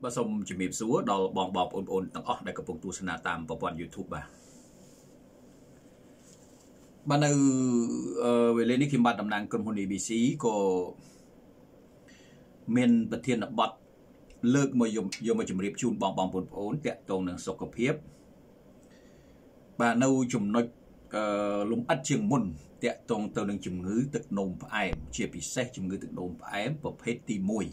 Bà xong chìm mịp xuống đó bóng bóng ôn ôn tăng ốc đại cập vùng tu sân nà tạm vào bọn YouTube bà. Bà nâu về lên khi bà đầm nàng cơm hôn EBC của mình bà thiên bọt lực mà dùng mà chìm mịp chung bóng bóng ôn tẹt tông nâng sọc hợp hiếp. Bà nâu chùm nói lũng ách trường môn tẹt tông tàu nâng chìm ngữ tức nôn và em chia bị xét chìm ngữ tức nôn và em và phết tì mùi.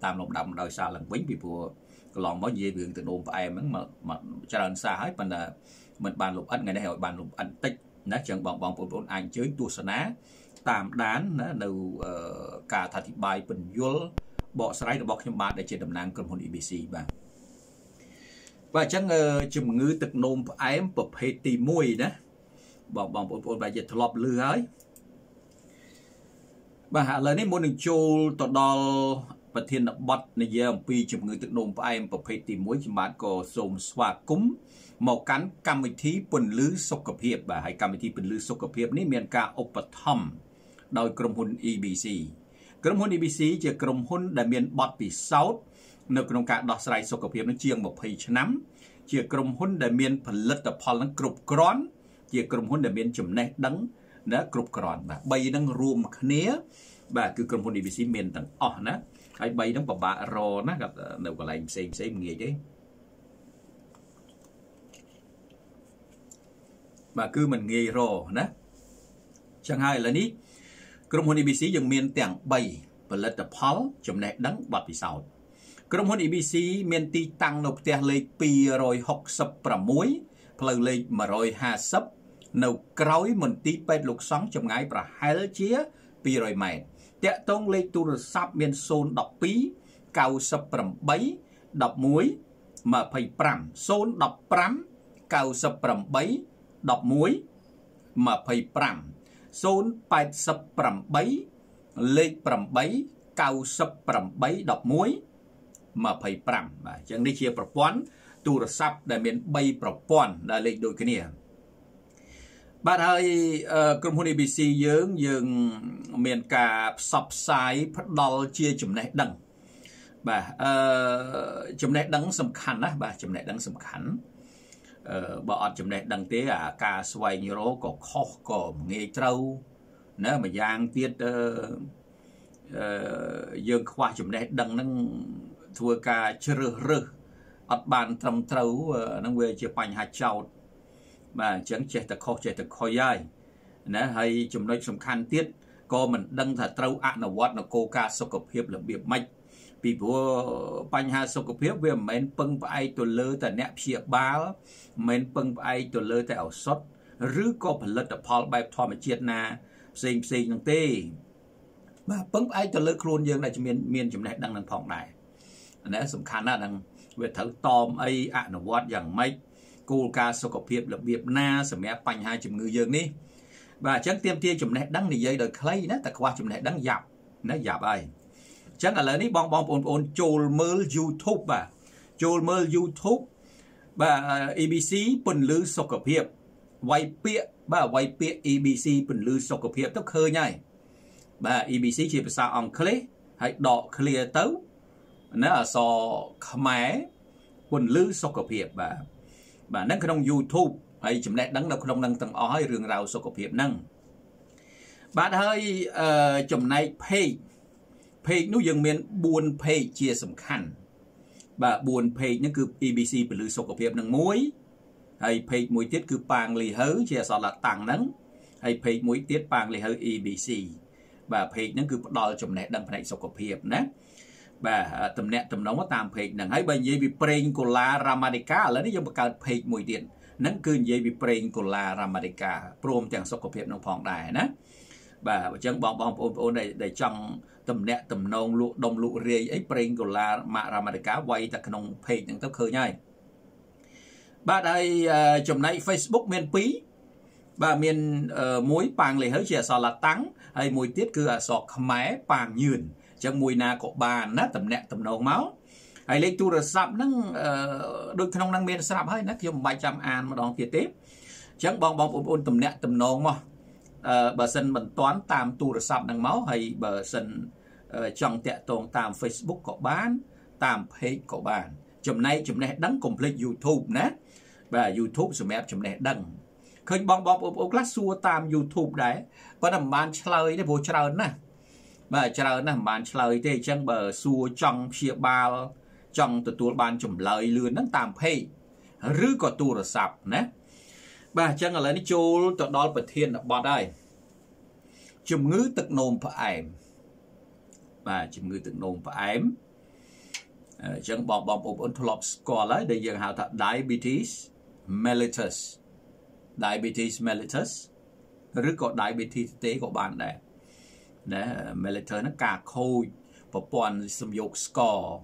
Tạm lộng đậm đời xa lần quýnh vì vừa lòng bó dễ vườn từ đồn và em mà trả lần xa hết mình là mình bàn lục ấn ngày nay hội bàn lục ấn tích nó chẳng bỏng bỏng bốn anh chơi tu sân á tạm đán đầu cả thạch bài bình dối bỏ sấy bọc nhầm bạc để chơi đầm nàng cầm hồn EBC và chẳng chùm ngư tực nôm và em bập hê tì mùi đó bỏng bỏng bốn và dịch lọp lư ấy và hạ lời này muốn được chô tọt đo và thiên đập bật này giờ ông pi chụp người tự nộm và em và phải tìm mối chỉ bán có xồm xoa cúng màu cắn cam vị thí quần lứ sọc cập hiệp và hãy cam vị thí quần lứ sọc cập hiệp này miền ca opathom đòi cầm hôn EBC cầm hôn EBC chỉ cầm hôn đại miền bật bị sáu nơi cầm cả đọt sài sọc cập hiệp nó chiêng một phẩy năm chỉ cầm hôn đại miền phần lật tập phò lăng cột cron chỉ cầm hôn đại miền chấm này đắng đã cột cron và bay đang rùm khné và cứ cầm hôn EBC miền tầng ở nè ai bay đóng vào bạ rò nó gặp đầu còn lại xem nghề chứ mà cứ mình nghề rò đó chẳng hay là ní công hồn EBC dùng miền tảng bay và lật tập pháo chấm này đắng bạc bị sầu công hồn EBC miền ti tăng nộp tiền lấy pi rồi học sập bả muối lời lấy mà rồi hà sấp nấu cối mình ti bẹt lục sóng chấm ngái bả hai chia pi rồi mày tệ tông lấy tu rồi sắp miền xôn đọc phí cao sập bẩm bấy đọc muối mà phải bẩm xôn đọc bẩm cao sập bẩm bấy đọc muối mà phải bẩm xôn bài sập bẩm bấy lấy bẩm bấy cao sập bẩm bấy đọc muối mà phải bẩm chẳng đi chia bẩm quan tu rồi sắp đại miền bay bẩm quan là lấy đôi cái này bà ơi công hôn EBC dưỡng dừng miền cả sập sai phát đo chia chùm này đằng bà chùm này đắng sầm khánh á bà chùm này đắng sầm khánh bọn chùm này đằng tế à ca xoay như rố có khó có nghe trâu nếu mà giang tiết dương khoa chùm này đằng nâng thua ca chơ rơ ập bàn trong trâu nâng quê chia bành hạt châu mà chẳng chết thật khó dài nè hay chùm nói sầm khăn tiết cô mình đăng thật trâu ăn là quát là cô ca sọc cập hiệp là biệt mạch vì vua banh ha sọc cập hiệp về mến pâng và ai tôi lơ tại nẹp xịa ba mến pâng và ai tôi lơ tại ảo sót rứ có phần lật ở Paul bài thoa mà chết na xinh năng tê mà pâng và ai tôi lơ khuôn dương này cho miền chúng này đăng năng phòng này nè sầm khăn là đăng về thấu tom ấy ăn là quát rằng mạch cô ca sọc cập hiệp là biệt na sầm mẹ banh hai chùm ngư dương đi và chẳng tiêm tia chùm này đăng thì dây đời clay đó ta qua chùm này đăng dạp nó dạp ai chẳng là lấy ní bong bong ôn chôl mơ YouTube bà chôl mơ YouTube bà EBC bình lư sọc cập hiệp quay pịa bà quay pịa EBC bình lư sọc cập hiệp tóc khơi nhai bà EBC chỉ phải sao ông khơi hãy đọ clear tấu nó là so khmer bình lư sọc cập hiệp bà nâng cái đồng YouTube hay chấm này đắng đâu không đăng tầng ó hay rừng rào sọc hiệp năng bạn hơi chấm này page nó dừng miền buồn page chia sầm khăn và buồn page nó cứ EBC bình lưu sọc hiệp năng muối hay page muối tiết cứ pang lì hớ chia sọt là tàng nắng hay page muối tiết pang lì hớ EBC và page nó cứ đo chấm này đăng phải sọc hiệp nè và tầm nẹt tầm nóng có tam page năng hay bây giờ bị print của la Ramanica là nó dùng một cái page muối tiết nâng cơn dây bị prênh của la Ramanica prom chẳng sọc cập hiệp nông phòng đài ná và chẳng bóng này để trong tầm nẹ tầm nông lụ đồng lụ rê ấy prênh của la Ramanica quay ta nông phê những tóc khơi nhai bà đây chùm này Facebook miền phí bà miền mối pàng lấy hớ chìa sọ là tắng hay mùi tiết cư sọ khmé pàng nhường chẳng mùi na của bà ná tầm nẹ tầm nông máu hay lấy tu rồi sập nâng đôi khi năng miền sập hay nó thêm 300 an mà đòn kia tiếp chẳng bong bong ôn tầm nẹt tầm nong mà bà sân mình toán tam tu rồi sập năng máu hay bà sân trong tệ tồn tam Facebook có bán tam page của bạn. Chùm này chùm này đăng complete YouTube nè. Và YouTube chùm này chùm này đăng. Khơi bong bong ốp class xua tam YouTube đấy. Có nằm bàn chơi đấy vô chơi nè. Và chơi nằm bàn chơi thì chẳng bờ xua trong phía bao trong từ tuột bàn chùm lời lươn đăng tam page. Rứ có tu sạp nè. Và chẳng là nó chôn tụi đó là thiên bọn đây. Chùm ngữ tực nồm phải ảnh. Và chùm ngữ tực nồm phải ảnh. Chẳng bọc bọc ổn thu lọc score lấy. Để dân hào thật diabetes mellitus. Diabetes mellitus. Rứ có diabetes tế của bạn này. Mellitus nó cả khôi. Bộ bọn xâm dục score.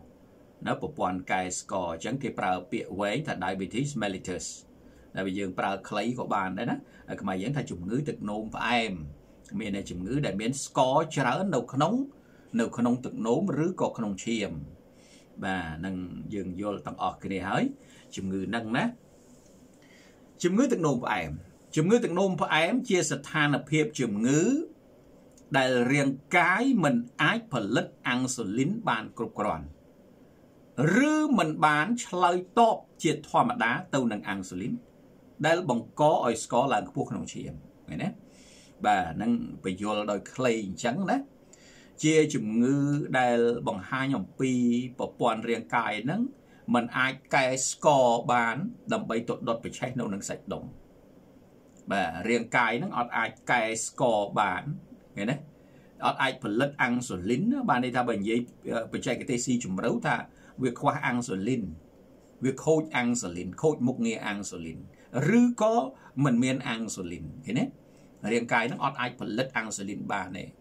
Nó bộ bọn cái score. Chẳng thì bà bịa quấy thật diabetes mellitus. Là vì dân bà lấy của bạn đấy. Mà dân thật chùm ngữ tực nồm phải ảnh. Mình này chùm ngữ để miễn score cho ra nấu khóng tực nốm rứ có khóng chiêm. Và nâng dừng vô là tầm ọt cái này hỡi. Chùm ngữ nâng ná. Chùm ngữ tực nôm phá em. Chùm ngữ tực nôm phá em chia sạch than hợp hiệp chùm ngữ. Đại riêng cái mình ái phở lít ăn xử lính bàn cực còn. Rứ mình bán chơi tốt chia thoa mặt đá tâu nâng ăn xử lính. Đại là bằng có oi score là quốc khóng chiêm. Nghe nét. Và nâng bởi vô là đôi clay chẳng đó. Chia chùm ngư đài bằng hai nhóm pi và bọn riêng cài nâng. Mình ai cái score bán đầm bấy tốt đột bởi cháy nâu nâng sạch đồng. Và riêng cài nâng ọt ai cái score bán. Nghe đấy. Ọt ai phần lất ăn sổ lính. Bạn đây ta bằng dây bởi cháy cái tê si chùm rấu ta. Việc khoa ăn sổ lính. Việc khôi ăn sổ lính. Khôi mục nghe ăn sổ lính. Rư có mình miên ăn sổ lính. Nghe đấy. Riêng cái nó ọt ai phần lất ăn sổ lính bà này.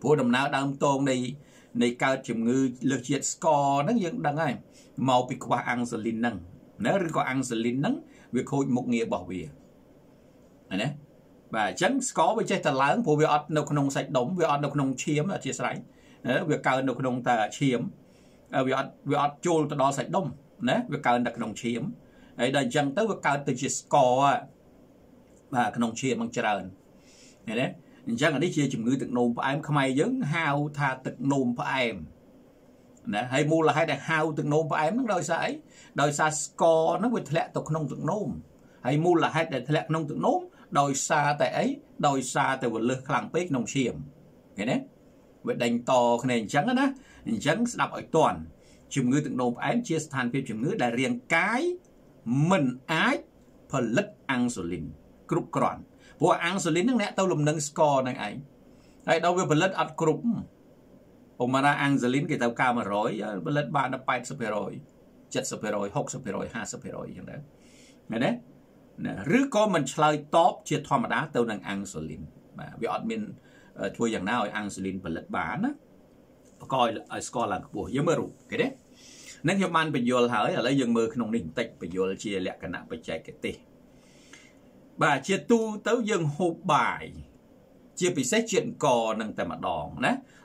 Vô đồng nào đang tôn này. Này cao chùm ngư lực chiết score nâng dân đăng ai. Màu bị qua ăn sổ lính nâng. Nếu rư có ăn sổ lính nâng. Việc khôi mục nghĩa bỏ về. Và chẳng score với chết thật láng. Vô việc ọt nâu khăn nông sạch đống. Việc ọt nâu khăn nông chiếm là chia sạch. Việc cao nâu khăn nông ta chiếm. Việc ọt chôn ta đo sạch đống. Việc cao nâu khăn nông chiếm. Đại dân tới việc cao từ chiết score. Và khăn nông chiếm bằng trần. Nghe đấy. Chẳng là đi chia chùm ngữ tực nồm phá em. Không ai dấn hào tha tực nồm phá em. Hay mù là hay là hào tực nồm phá em. Nó đòi xa đòi xa score nó với thẻ tực nông tực nồm. Hay mù là hay là thẻ nông tực nồm. Đòi xa tại ấy. Đòi xa tại vật lực làng bếch nông chiếm. Nghe đấy. Vậy đánh to cái này chẳng á. Chẳng đọc ở toàn. Chùm ngữ tực nồm phá em chia sàn phép chùm ngữ. Đã riêng cái mình ái phần lít ăn sổ linh. Cụp còn. Vô ăn xử lý nâng nẹ tao lùm nâng score nâng ảnh. Đấy đâu với phần lất ạch cụp. Ông mà ra ăn xử lý cái tao cao mà rồi. Phần lất ba nó bạch sắp hề rồi. Chất sắp hề rồi, hốc sắp hề rồi, ha sắp hề rồi. Nghe đấy. Rứ có mình chơi tốt chia thoa mà đá tao nâng ăn xử lý. Vì ọt mình thua dàng nào ăn xử lý phần lất ba nó. Coi score là của dưới mơ rụt. Cái đấy. Nên hiệp man bình dồn hỏi là lấy dân mơ khăn nông tịch. Bình dồn chia lẹ cả nạ bình chạy cái tê. Bà chia tu tới dân hộp bài. Chia bị xét chuyện cò nâng tại mặt đòn.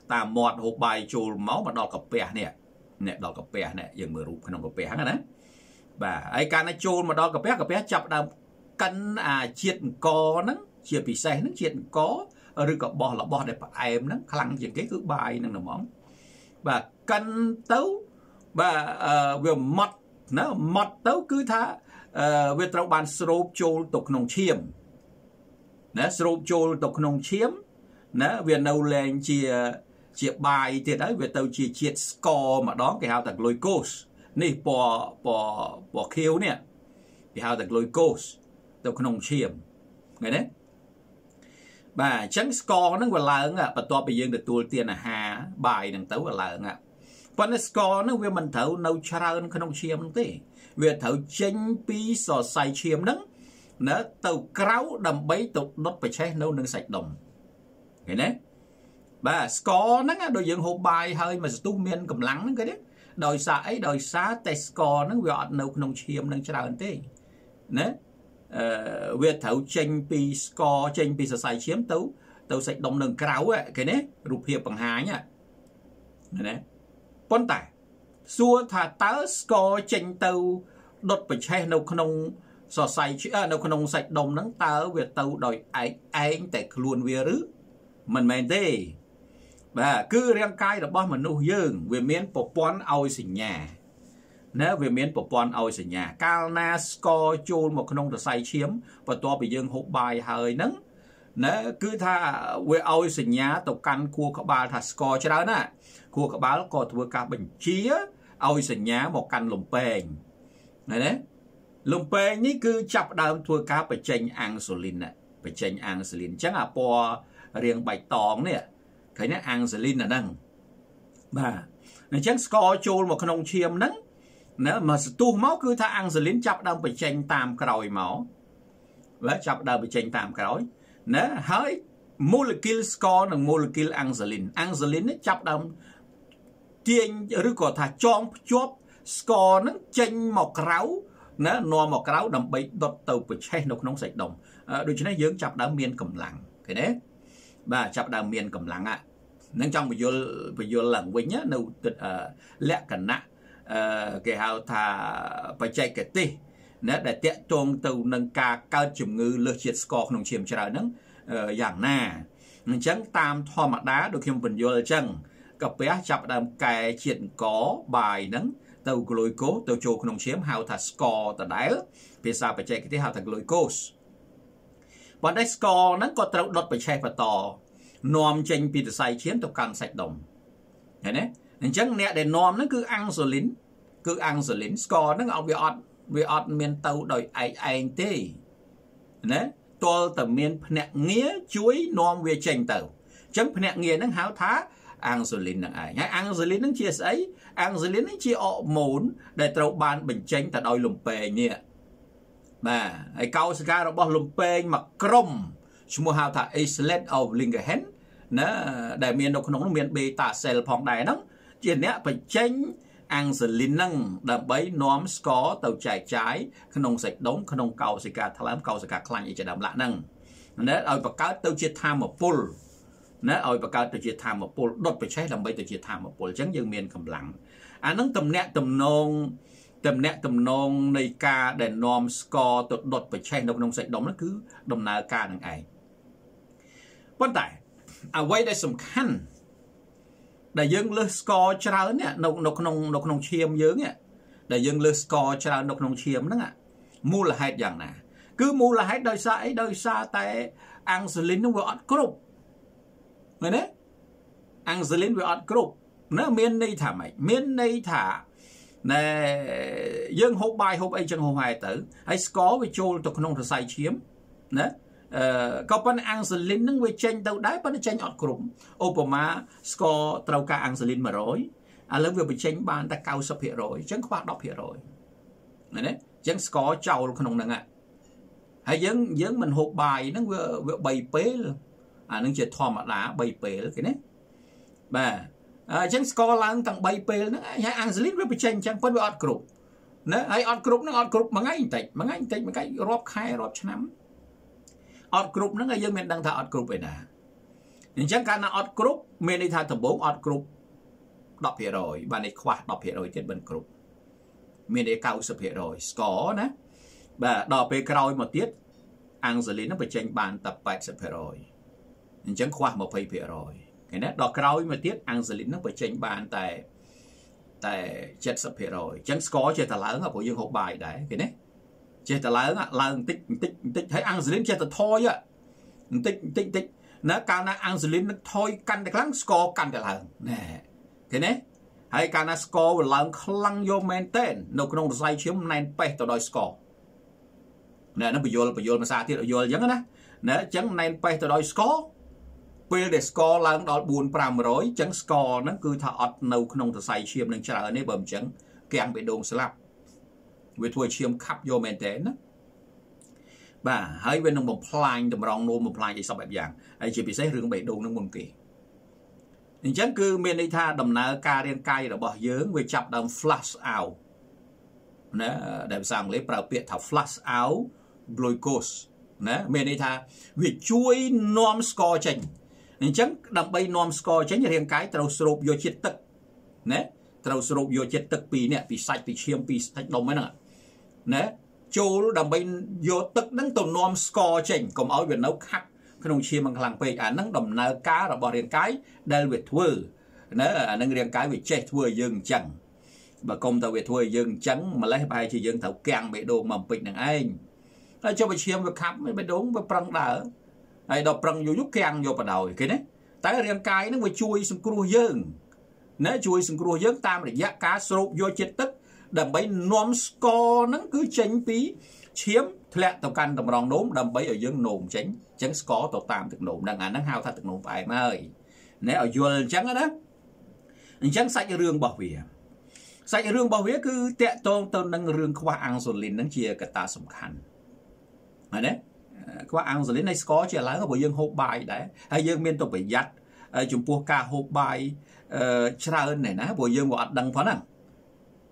Ta mọt hộp bài chùl máu mà đọt cặp bè nè. Nè đọt cặp bè nè. Dân mơ rụp khả nông cặp bè nè. Bà ấy càng nó chùl mà đọt cặp bè chập đàm. Căn à chuyện cò nâng. Chia bị xét nâng chuyện cò. Rồi cặp bò là bò đẹp em nâng. Khăn những cái cứ bài nâng nằm mỏng. Bà căn tấu. Bà vừa mọt. Mọt tấu cứ tha. Vì trao bàn srôp chôl tục nông chiếm. Srôp chôl tục nông chiếm. Vì nâu lên chia bài thì đấy. Vì tao chia chiết score mà đó. Cái hào tạc glucose. Này bỏ khiếu nè. Cái hào tạc glucose tục nông chiếm. Nghe đấy. Bà chẳng score nâng vào lợn ạ. Bà tòa bây giờ được tuôn tiền là hà. Bài nâng tấu vào lợn ạ. Và nó score nâng vì mình thấu nâu chá rơn khá nông chiếm nâng tí. Vì thấu chênh bí sò xài chiếm nâng. Nó tàu kráu đầm bấy tục đốt bởi cháy nâu nâng sạch đồng. Nghe đấy. Và score nâng đôi dưỡng hộp bài hơi mà tù miên cầm lắng nâng cái đấy. Đòi xa ấy đòi xa tay score nâng vì ọt nâu khá nông chiếm nâng chá rơn tí. Né. Vì thấu chênh bí score chênh bí sò xài chiếm tấu. Tàu sạch đồng nâng kráu ấy. Cái đấy. Rụp hiệp bằng há nhá. Nghe đấy. Bọn ta, xua thả tớ score chênh tâu đột bởi cháy nâu khăn nông sạch đồng nắng tớ. Vì tâu đòi ánh tại luôn về rứ. Mình mẹn tê. bà cứ riêng cái là bao mà nuôi dương về miền bờ pon ao xịn nhà nếu về miền bờ pon ao xịn nhà calna score chôn một con ông được say chiếm và to bị dương hộp bài hơi nắng nếu cứ tha về ao xịn nhà tộc căn cua các bà thà score cho đó nè cua các bà có thua cả bình chía ao xịn nhà một căn lồng pèn này đấy lồng pèn ní cứ chập đam thua cả bị tranh insulin nè bị tranh insulin chắc là po riêng bạch tòng nè thấy nó insulin là năng bà nên chắc score chôn một con ông chiêm nắng nếu mà tu máu cứ tha insulin chập đam bị tranh tam còi máu và chập đam bị tranh tam còi nếu hơi molecule score là molecule insulin insulin nó chập đam tiền rồi có thà chọn chốt score nó tranh một ráo nó no một ráo đầm bị đột tàu bị tranh nó không sạch đồng đôi chân nó dưỡng chập đam miên cầm lặng cái đấy bà chập đam miên cầm lặng ạ nên trong video lần với nhá nấu tịch lẹ cẩn nặng cái hào thà phải chạy cái ti nó để tiện trôn tàu nâng ca cao chủng ngư lừa triệt score không chiếm trở lại nắng dạng nà mình trắng tam thoa mặt đá đôi khi mình vô là chân cặp bé chập đam cài chuyện có bài nắng tàu glucose tàu chua không chiếm hào thà score tờ đáy vì sao phải chạy cái ti hào thà glucose bọn đấy score nó có trâu đột bị chạy và to nom tranh bị sai chiến tộc càng sạch đồng thế đấy nên chẳng nè để nom nó cứ ăn rồi lính score nó ông bị ọt miền tàu đòi anh tê đấy tôi từ miền nẹt nghĩa chuối nom về tranh tàu chẳng nẹt nghĩa nó háo thá ăn rồi lính là ai nhá ăn rồi lính nó chia sấy ăn rồi lính nó chia ọ mồn để trâu ban bình tranh ta đòi lùm pè nhẹ mà ai câu sẽ ra bao lùm pè mà crom chúng hào thả islet of lingerhen nó đại miền độc nông miền beta cell phong đại nắng chuyện nhé phải tránh ăn xử lý năng đầm bấy nóm score tàu chạy trái khăn ông sạch đống khăn ông cầu sạch cả thằng lắm cầu sạch cả khăn như chạy đầm lạ năng nè rồi và cá tàu chia tham một pool nè rồi và cá tàu chia tham một pool đốt phải cháy đầm bấy tàu chia tham một pool tránh dương miền cầm lặng anh nắng tầm nẹt tầm nông này ca để nóm score tụt đốt phải cháy đầm nông sạch đống nó cứ đầm nào ca năng ấy vấn đề à vậy đây sầm khăn để dân lơ score cho ra nè nông chiêm dưỡng nè để dân lơ score cho ra nông chiêm đó ạ mua là hết dạng nè cứ mua là hết đời xa tại Angelin nó vừa ăn group người đấy Angelin vừa ăn group nó miền này thả mày miền này thả nè dân hộp bài hộp ấy chẳng hộp hai tử hãy score với trôi tụi nông thật sai chiếm đấy có phần Angelin nâng về tranh tàu đáy phần tranh ọt cụm Obama score trâu ca Angelin mà rồi à lớn vừa bị tranh bàn ta cao sập hiện rồi chẳng có bác đọc hiện rồi đấy chẳng score trâu không nông năng ạ hãy dấn mình hộp bài nó vừa bày bế luôn à nâng chơi thò mặt lá bày bế cái đấy bà chẳng score là nâng tặng bày bế nó hãy Angelin vừa bị tranh chẳng phân về ọt cụm đấy hãy ọt cụm nó ọt cụm mà ngay tạch mà cái rộp khai rộp cho nắm ọt group nó ngay dân mình đang thả ọt group vậy nè nhưng chẳng cả là ọt group mình đi thả thầm bốn ọt group đọc hiện rồi bạn này khoa đọc hiện rồi trên bên group mình đi cao sập hiện rồi score nè và đọc về rồi một tiết Angelina nó phải tranh bàn tập bài sập hiện rồi nhưng chẳng khoa một phẩy hiện rồi cái nét đọc rồi một tiết Angelina nó phải tranh bàn tại chết sập hiện rồi chẳng score chơi thả lớn ở của dương hộp bài đấy cái nét chế ta láng tích thấy Angelin chế ta thôi á tích nó càng là Angelin nó thôi căn để láng score căn để láng nè thế nè hay càng là score láng lăng vô maintain nó không say chiếm nền pe tao đòi score nè nó bị vô mà xa thì nó vô giống á nè chẳng nền pe tao đòi score về để score láng đó 4-500 chẳng score nó cứ thà ọt nâu không thể say chiếm nên trả ở nơi bầm chẳng càng bị đồn slap về thua chiêm khắp vô mền thế nữa bà hãy về nông một plan đồng rong nô một plan gì sao bẹp dạng ấy chỉ bị say rừng bảy đồn nó buồn kỳ nhưng chẳng cứ miền đi tha đầm nở ca đen cay là bỏ dướng về chập đầm flash out nè để sang lấy bảo biệt thảo flash out glucose nè miền đi tha việc chuối norm score chỉnh nhưng chẳng đầm bay norm score chỉnh như đen cay trâu sụp vô chết tức nè trâu sụp vô chết tức pì nè pì sạch pì chiêm pì sạch đồng ấy nè nè châu đầm bên vô tức đến tàu nom score chỉnh còn ở Việt Nam khác không chia bằng làng quê à nắng đầm nở cá rồi bỏ riêng cái đây về thua nữa nâng riêng cái về chết thua dương chẳng bà công tàu về thua dương trắng mà lấy bài chỉ dương tàu càng bị đồ mầm pịt nè anh cho bà chiêm được khám mới đúng với prang đỡ ai đọc prang vô giúp càng vô bà đầu cái đấy tại riêng cái nó mới chui sừng cua dương nếu chui sừng cua dương tam để giá cá sụp vô chết tức đầm bấy nom score nó cứ tránh phí chiếm lẹ tàu can tàu rong đốm đầm bấy ở dương nồm tránh tránh score tàu tam thực nồm đang nó hao tha thực nồm phải mà ơi nếu ở dương trắng đó trắng sạch cho riêng bảo vệ sạch rương bảo vệ cứ tệ tôn tôn nâng rương khoa ăn rồi lên nâng chia cả ta sầm khăn mà đấy khoa ăn rồi lên này có chia lái của bộ dương hộp bài đấy hay dương miền tộc phải dắt chúng pua ca hộp bài tra ơn này ná bộ dương gọi đăng phán năng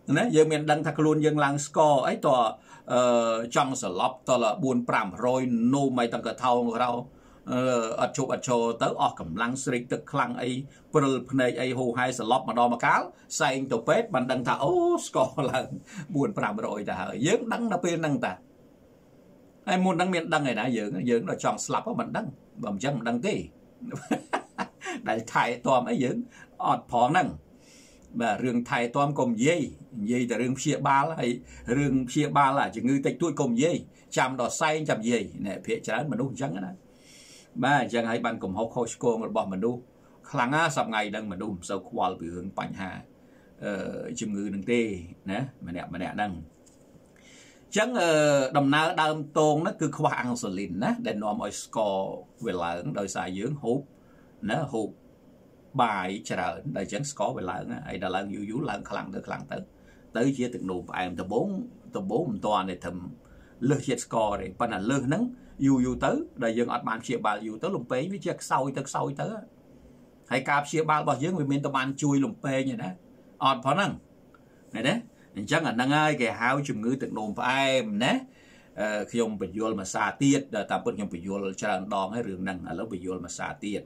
đấy dương miền đăng thạc luôn dương lang score ấy tòa trong sở lọc tòa là buồn pram rồi nô mày tăng cả thau rau ở chỗ tới ở cầm lăng sri tức lăng ấy này ấy hồ hai slot mà đo mà cáo say tổ pet bạn đang thảo score là buồn pram rồi đã dưỡng đắng là pin đăng ta ai muốn đăng miệng đăng này đã dưỡng là chọn slap của mình đăng bầm chân đăng tí đại thải toàn ấy dưỡng ọt phò năng và rừng thải toàn cùng dây dây từ rừng chia ba là rừng chia ba là chỉ người tịch tôi cùng dây chạm đỏ say chạm dây này phía trái mà đúng trắng đó bà chẳng hay bạn cùng học khôi school một bọn mình đu kháng á sập ngày đang mà đùm sau qua bị hướng bánh hà chừng người đừng tê nè mà nè đang chẳng đồng nào đam tôn nó cứ khoa ăn sờ lìn nè để nó mọi score về là đời xài dưỡng hộp nè hộp bài chờ đời chẳng score về là ấy đã là dữ là kháng được kháng tới tới chia từng nụ bài từ bốn toàn để thầm lơ chết score để bạn là lơ nắng dù dù tới đời dương ở bàn chia ba dù tới lùng pê với chiếc sau tới hay cạp chia ba bao dương người miền tây bàn chui lùng pê như đó ọt phán năng này đấy chắc là năng ai kẻ háo chùm ngư tự nồm phải em nhé khi ông bị vô mà xa tiệt là ta bớt nhung bị vô là đòn hay rừng năng là lúc bị vô mà xa tiệt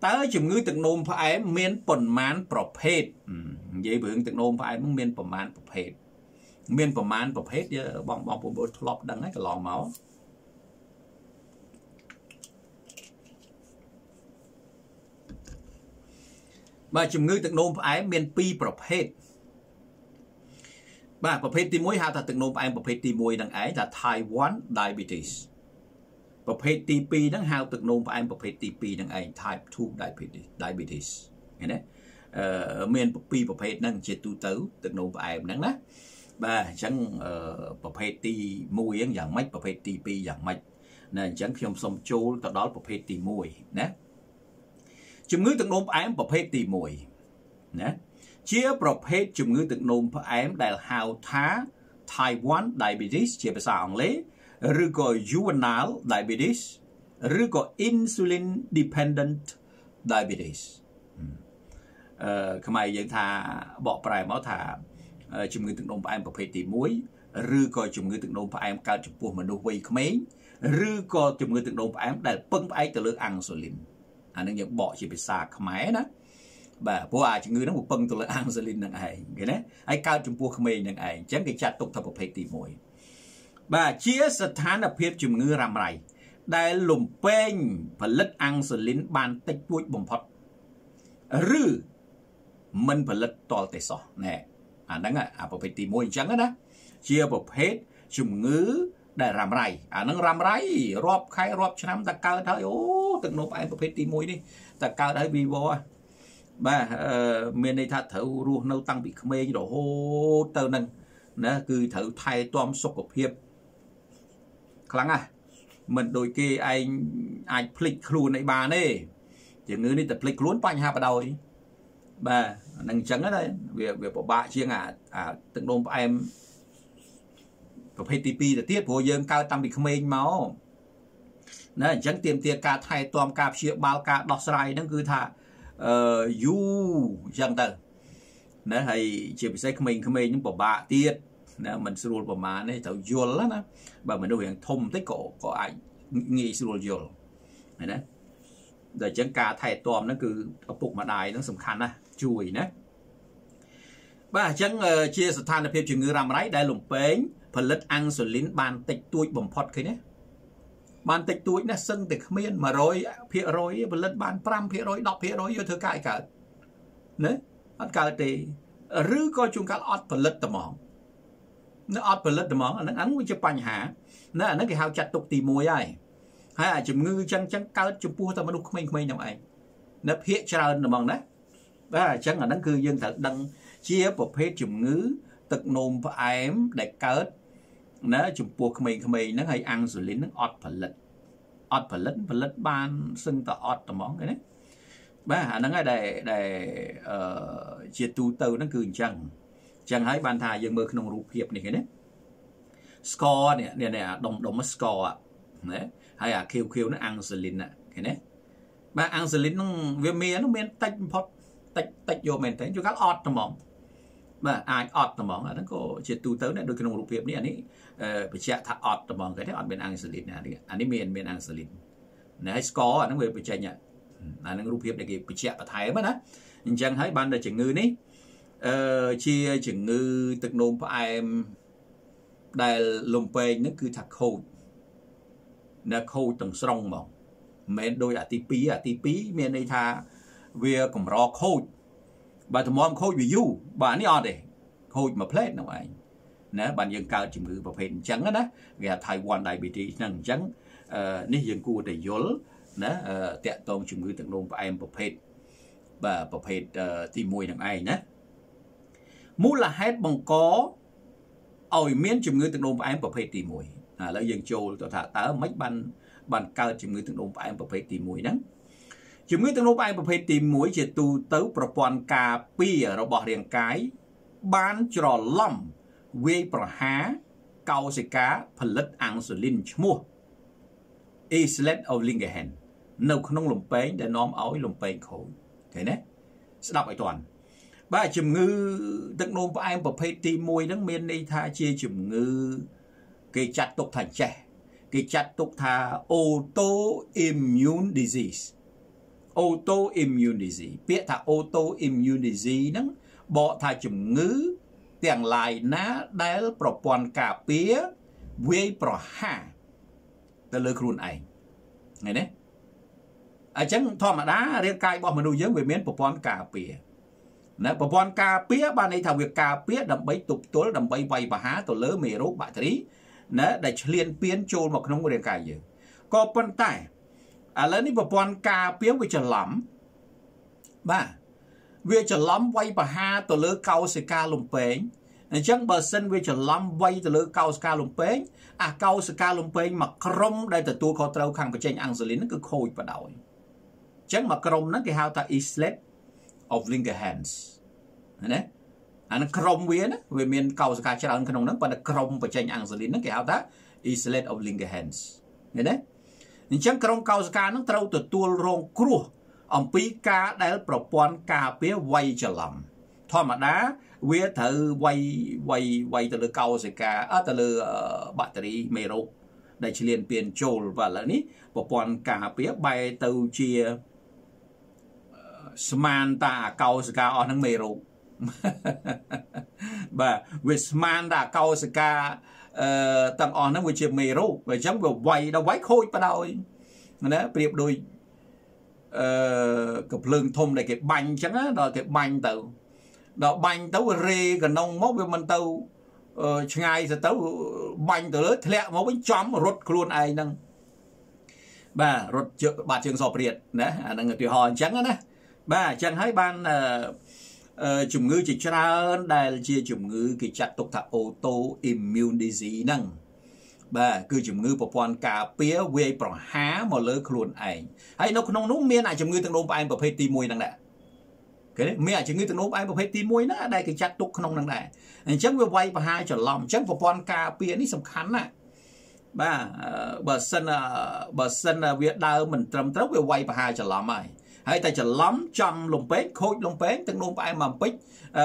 tới chùm ngư tự nồm phải em miền phần mán prop hết vậy bướng tự nồm phải em miền phần mán prop hết miền phần mán prop hết bong bột bột lọp đắng ấy cái lò máu bà chùm ngư tự nồm phải em miền pi prop hết bà prop hết tí muối hạ ta tự nồm phải em prop hết tí muối đằng ấy là Taiwan diabetes prop hết tí pi đằng hào tự nồm phải em prop hết tí pi đằng ấy type 2 diabetes nghe đấy miền pi prop hết năng chia tu tớ tự nồm phải em đằng đó bà chẳng bộ phê ti mùi dạng mạch bộ phê ti pi dạng mạch nên chẳng khi ông xong chú tao đó bộ phê ti mùi nè chùm ngư từng nôm ám bộ phê ti mùi nè chia bộ phê chùm ngư từng nôm ám đại hào thá Taiwan diabetes chia bà xa ông lấy rư có juvenile diabetes rư có insulin dependent diabetes khả mày dân thà bỏ bài máu thà chùm người từng nôm phải em bảo vệ tỷ muối, rư coi chùm người từng nôm phải em cao chụp buồn mà đâu quay mấy, rư coi chùm người từng nôm phải em đặt bưng phải từ lưỡi ăn rồi lìn, anh những bỏ chỉ bị sạc máy đó, bà bố à chùm người nó một bưng từ lưỡi ăn rồi lìn này, cái đấy, ai cao chụp buồn mấy này, chém cái chặt tục thập bảo vệ tỷ muối, bà chia sát thán là phép chùm người làm này, đại lùm peng và lết ăn rồi lìn bàn tay đuôi bồng phật, rư mình và lết to tay sọ nè. À nắng à bộ phê tí môi chẳng đó chia bộ phê chùm ngữ để làm rầy à nắng làm rầy rộp khai rộp cho năm ta cao thôi ô từng nộp em bộ phê tí môi đi ta cao đấy vì vô bà miền này ta thử ruột nâu tăng bị khmê đồ hô tơ nâng nó cứ thử thay toam sốc của hiệp lắng à mình đôi kia anh ai click luôn này bà nè chữ ngữ này tập click luôn bánh hà bà đầu đi bà năng trắng ở đây việc của bà riêng từng đồn em của PTP là tiết vô dương cao tăng bị khmênh máu nó chẳng tìm tiền ca thay toàn ca chia bao ca đọc sai nó cứ thả du chẳng tờ nó hay chỉ bị say khmênh những của bà tiết nó mình sưu của má này tao duol lắm á bà mình đâu hiện thông tích cổ có ai nghĩ sưu duol này đấy đời chẳng ca thay toàn nó cứ phục mà đài nó sầm khăn à chui nè bà chẳng chia sẻ than là phép chuyện người làm đấy đại lùng pén phần lết ăn xử lý bàn tịch tuôi bầm phật cái nhé Bạn tịch túi nó sưng tịch miên mà rồi phía rồi lên bạn pram phía rồi đọc phía rồi vô thứ cài cả nữa ăn cả thì rứ coi chung các ọt phần lật tầm mỏng nó ọt phần lật tầm mỏng nó ăn với chụp bánh hả nó cái hào chặt tục tì mùi ai hay là chụp ngư chân chân cao chụp pua tao mà đục mình nằm ấy nó phía trơn tầm mỏng đấy và chẳng là nó cứ dân thật đăng chia một hết chụp ngư tật nôm và em để cao nó chụp buộc khmei nó hay ăn rồi lính nó ọt phần lật ban sưng tờ ọt tờ món cái đấy ba nó ngay để chia tu từ nó cứ chẳng hãy bàn thà dừng mơ không rụp hiệp này cái đấy score này đồng score đấy hay là kêu nó ăn rồi lính cái đấy ba ăn rồi lính nó về mía nó bên tách vô mình thấy cho các ọt tờ món mà ai ọt tầm mỏng nó có chuyện tu tới này đôi khi nông lục hiệp này anh ấy bị chẹt thà ọt tầm mỏng cái đấy ọt bên anh xử lý này anh ấy miền anh xử lý này score nó về bị chẹt nhỉ anh nông lục hiệp này cái bị chẹt ở Thái mà đó chẳng thấy ban đời chừng ngư ní chia chừng ngư tực nôm phải em đài lồng pê nó cứ thà khâu nó khâu từng song mỏng miền đôi à tí pí miền đây thà về cũng rò khâu bà thầm mong khôi vì du bà ní ọt đấy khôi mà plate nào anh nè bạn dân cao chừng ngữ và phèn trắng đó gà Thái quan đại bị thì nằng trắng ní dân cua để dối nè tẹt tôn chừng ngữ tận nôn và em bà phèn thì mùi thằng ai nè muốn là hết bằng có ỏi miến chừng ngữ tận nôn và em bà phèn thì mùi à lợi dân châu tao thả tớ mấy bàn cao chừng ngữ tận nôn và em bà phèn thì mùi đó chừng ngư tương đối ai phải tìm mũi chỉ tu tới propon cà pi rồi bỏ riêng cái bán trò lầm về bỏ há câu sẽ cá phần lết ăn xử linh mua islet of lingehen nấu không lồng bén để nóm áo lồng bén khổ thế đấy đọc bài toàn ba chừng ngư tương đối ai phải tìm mũi đấng miền đây tha chia chừng ngư cái chặt tục thành trẻ cái chặt tục tha autoimmune disease autoimmune disease biết thà autoimmune disease đó bỏ thà chủng ngữ tiếng lại ná đáy propon cà pía về pro ha từ lời khuôn ảnh ngày đấy à chẳng thọ mà đá riêng cài bỏ mà nuôi dưỡng về miếng propon cà pía nè propon cà pía ban này thằng việc cà pía đầm bấy tục tối đầm bấy vay bà há tổ lỡ mề rốt bạ trí nè để liên biến trôn mà không có riêng cài gì có phân tài à lấy đi bộ phận cà pía về chợ lắm, ba về chợ lắm vay bà ha từ lứa cao sẽ ca lồng pén, chẳng bờ sân về chợ lắm vay từ lứa cao sẽ ca lồng pén, à cao sẽ ca lồng pén mà krom đây từ tu khó trâu khang và tranh ăn xử lý nó cứ khôi và đòi, chẳng mà krom nó cái hao ta islet of lingerhands, đấy, anh krom về miền cao sẽ ca chợ ăn khăn nó còn là krom và tranh ăn xử lý nó cái hao ta islet of lingerhands, đấy. Nhưng chẳng trong cao ca nó trâu từ tuôn rong cua ông pi ca đã propon cà pía quay trở lầm thôi mà đá về thử quay từ lửa cao sẽ ca ở từ lửa battery mero để chỉ liên tiền trộn và là ní propon cà pía bay từ chia smanta cao sẽ ca ở thằng mero và về smanta cao sẽ ca tặng on nó vừa chìm mề rô và giống vừa quay đâu quái khôi vào đâu đấy biệt đôi cặp lưng thùng này cái bánh chẳng á đó cái bánh tàu đó bánh tàu rê gần nông mốc về mình tàu ngày giờ tàu bánh tàu lớn lẹ máu bánh chấm rốt luôn ai năng bà rốt chợ bà trường sọp riệt đấy năng người tùy hòn chẳng á đấy bà chẳng thấy ban chủng ngư chỉ cho hơn đây chia chủng ngư kỳ chặt tục thạc autoimmune disease năng bà cứ chủng ngư bộ phận cà pía về bỏ há mà lỡ khuôn ảnh hay nó không núng miên à chủng ngư từng nôm anh bập hết tim mùi năng đại cái đấy miên à chủng ngư từng nôm anh bập hết tim mùi nó đây kỳ chặt tục không năng đại chẳng về vay và hai trở lòng chẳng bộ phận cà pía ní sầm khắn này bà sân việc đào mình trầm trốc về vay và hai trở lòng này hay ta chở lắm trăm lồng pén khôi lồng pén từng nôm ai mà pít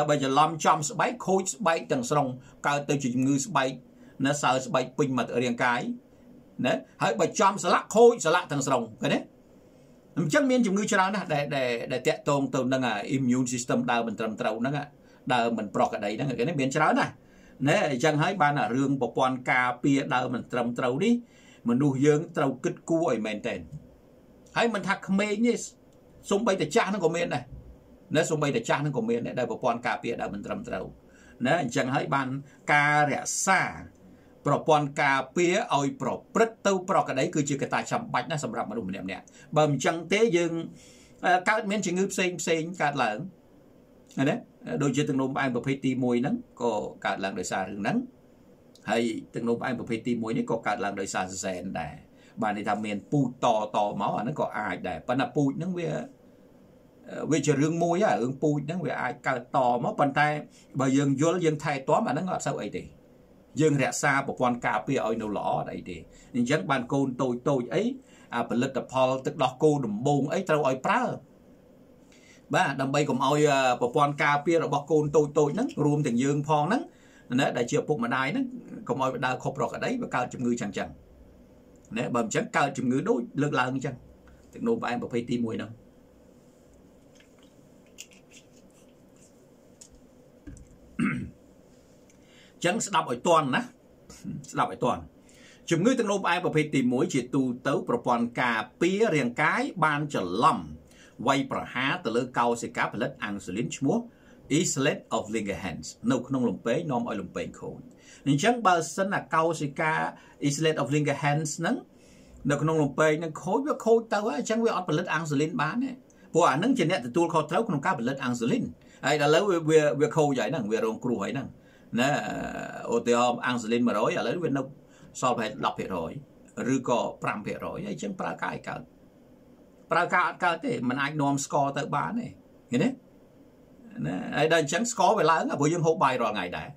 bây giờ lắm trăm bay khôi bay từng sông cao từ chừng ngư bay nó sợ bay pin mà tự riêng cái đấy hãy bảy trăm sợ lắc khôi sợ lắc từng sông cái đấy chắc miên chừng ngư cho nó để tẹt tôn từ năng à immune system đào mình trầm trâu năng à đào mình pro cái đấy năng cái này miên cho nó này nè chẳng hãy ban là riêng bộ quan cà pia đào mình trầm trâu đi mà nuôi dưỡng tàu kích cú ở mền tên hãy mình thắc mê nhé súng bay để cha nó có mền này nè súng bay để cha nó có mền này đây bộ pon cà pia đã mình trầm trầu nè chẳng hãy bàn cà rẻ xa bộ pon cà pia ôi bộ bứt tàu bộ cái đấy cứ chỉ cái tài chậm bạch nó sầm rập mà đủ mình đẹp nè bầm chẳng thế nhưng các miền chỉ ngư xinh cả lợn đấy đôi chân từng nôm anh bộ phê ti mùi nắng có cả làng đời xa rừng nắng hay từng nôm anh bộ phê ti mùi này có cả làng đời xa rèn đẻ bạn này thầm miền pu to to máu à nó có ai đẻ bạn là pu nắng về chờ rừng mùi á rừng pu nắng về ai cả to máu bàn tay bà dường vô dường thay toá mà nó ngọt sau ấy thì dường rẻ xa bộ quan cà phê ơi nấu lỏ đấy thì nhưng chắc bàn côn tôi ấy à phần lực tập hall tức đọc cô đùm bông ấy tao ơi pra ba đầm bay cùng ôi bộ pon cà phê rồi bọc côn tôi nắng rùm thành dương phong nắng nè đại chiều phục mà đài nắng cùng ôi đào khộp rọt ở đấy và cao chùm ngư chẳng chẳng nè bầm chẳng cao chùm ngư đối lực là hơn chẳng tức nô em bộ phê ti mùi đâu chẳng đọc ở toàn nè đọc ở toàn chùm ngư tức nô em bộ phê ti mùi chỉ tu tấu bộ pon cà phê riêng cái ban trở lầm quay bờ há từ lưỡi câu sẽ cá pallet Angelin chúa Islet of Lingerhans nấu không lồng bể nom ở lồng bể khôn nên chẳng bao giờ là câu sẽ cá Islet of Lingerhans nắng nấu không lồng bể nên khối tao á chẳng biết ở pallet Angelin bán ấy bộ ảnh nắng trên này từ tour khâu tao không cá pallet Angelin ai đã lấy về khâu vậy nằng về rong cừu vậy nằng nè Oteom Angelin mà rồi à lấy về nấu so với lọc hệ rồi rư cò pram hệ rồi ấy chẳng pra cái cả ra cả cả thế mình anh nom score tới bán này như thế này đây chẳng score về láng à bồi dưỡng hộp bài rồi ngày đấy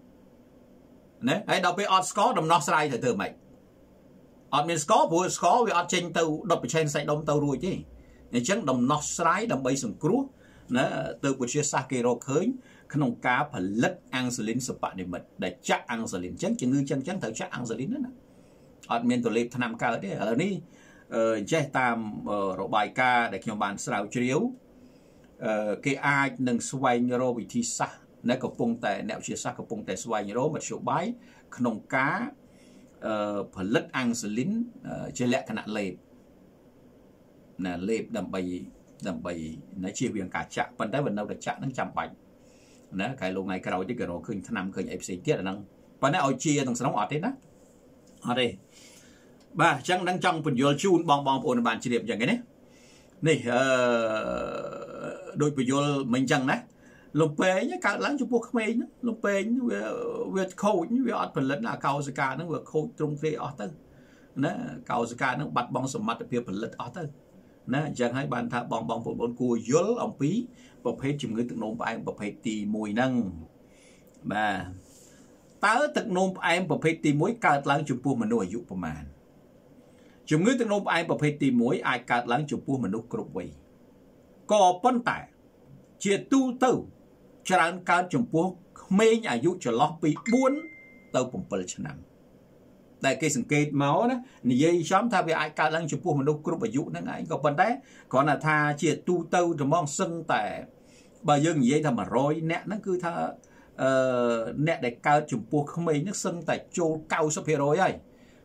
nè ấy đọc về odd score đầm nó sai từ từ mày odd min score vừa score về odd trên tàu đọc về trên sài đông tàu ruồi chứ nên chẳng đầm nó sai đầm bay sừng cướp nè từ buổi chiều sa kê rô khơi khăn cá phải lật Angelin sập bạc để mệt để chắc Angelin chẳng chừng ngư chẳng thử chắc Angelin nữa odd min tụi lệp tham cả đấy ở đây chế tam rồi bài ca để nhóm bạn sầu chiếu cái ai nâng xoay nhớ vị trí xa nè cặp bông tè nẹo chia xa cặp bông tè xoay nhớ mà chịu bái nồng cá phần lết ăn xử lính chế lẹ cái nạn lệp nè lệp đầm bầy nói chia viên cả chạm phần đấy vẫn đâu để chạm nó chạm bánh nè cái lâu ngày cái đầu chứ cái nó khơi năm khơi FC tiết là năng phần đấy ôi chia thằng sóng ọt đấy đó ở đây bà chẳng đang trong phần vô chun bong bong ổn bàn chỉ điểm chẳng cái này này đôi phần vô mình chẳng nè lồng pê nhá cả láng chụp buộc mày nhá lồng pê nhá về khâu nhá về ọt phần lớn là cao ska nó vừa khâu trung tây ọt tơ nè cao ska nó bắt bong sầm mặt ở phía phần lớn ọt tơ nè chẳng hai bàn thà bong bong phần bốn cua vô ông pí bọc hết chìm người tự nộm và anh bọc hết tì mùi năng bà tớ tự nộm anh bọc hết tì mối cả láng chụp buộc mà nuôi dụ của màn chúng người từng nộp ai bảo phê tìm mối ai cả lắng chụp buôn mà nộp cột quỳ có vấn tài chia tu tàu chẳng cả chụp buôn mấy nhà dụ cho lót bị buôn tàu bùng bật chân nằm tại cái sừng kê máu đó này dây chấm tha về ai cả lắng chụp buôn mà nộp cột quỳ dụ nó ngay có vấn đấy còn là tha chia tu tàu rồi mong sưng tại bà dân dây thà mà rồi nè nó cứ tha nè để cả chụp buôn không mấy nước sưng tại châu cao sắp hết rồi ấy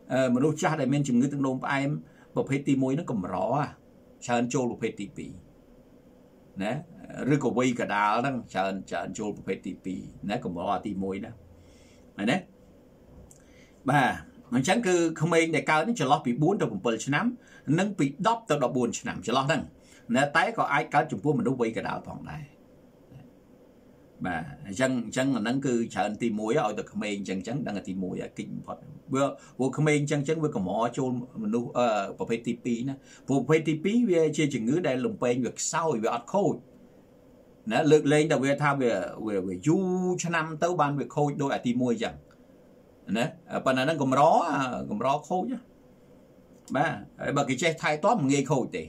mà đôi cha đại men chừng người từng nôm ai bộ phê ti mối nó cầm rõ à chờ anh châu bộ phê ti pì nè rư cổ bay cả đá đó chờ anh châu bộ phê ti pì nè cầm rõ ti mối đó này nè bà mình chẳng cứ không ai để cao đến chờ lót bị 4 đầu cùng 5 nâng bị đóp tao đọc 4 năm chờ lót thằng nè tái có ai cá chụp vua mình đâu bay cả đá toàn này bà chẳng là nắng cứ chờ anh tìm mối ở từ Khmer chẳng đang là tìm mối ở kinh Phật vừa Khmer chẳng vừa còn mỏ trôn menu vào PTP nè vào PTP về chơi chừng ngứa đây lồng pê việc sau về ăn khôi nè lực lên đầu về tham về du cho năm tới ban về khôi đôi ở tìm mối chẳng nè phần này nó gồm rõ khôi chứ bà cái chơi thay toán nghề khôi tệ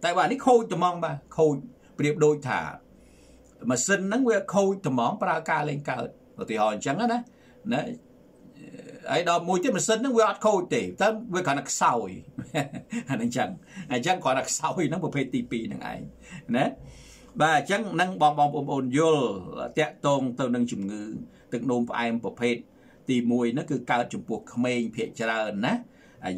tại bà ấy khôi từ mong bà khôi biệt đôi thả mà sinh nắng quê khôi từ mỏng pra ca lên cao rồi thì họ chẳng á đó ấy đó mùi chứ mà sinh nắng quê ọt khôi thì tới quê còn đặc sau anh chẳng còn đặc sau nó một PTP nè ai nè bà chẳng nâng bong ồn vô tẹt tôn từ nâng chùm ngư từng nôm phải em một phê thì mùi nó cứ cao chùm buộc không mê phê chờ nè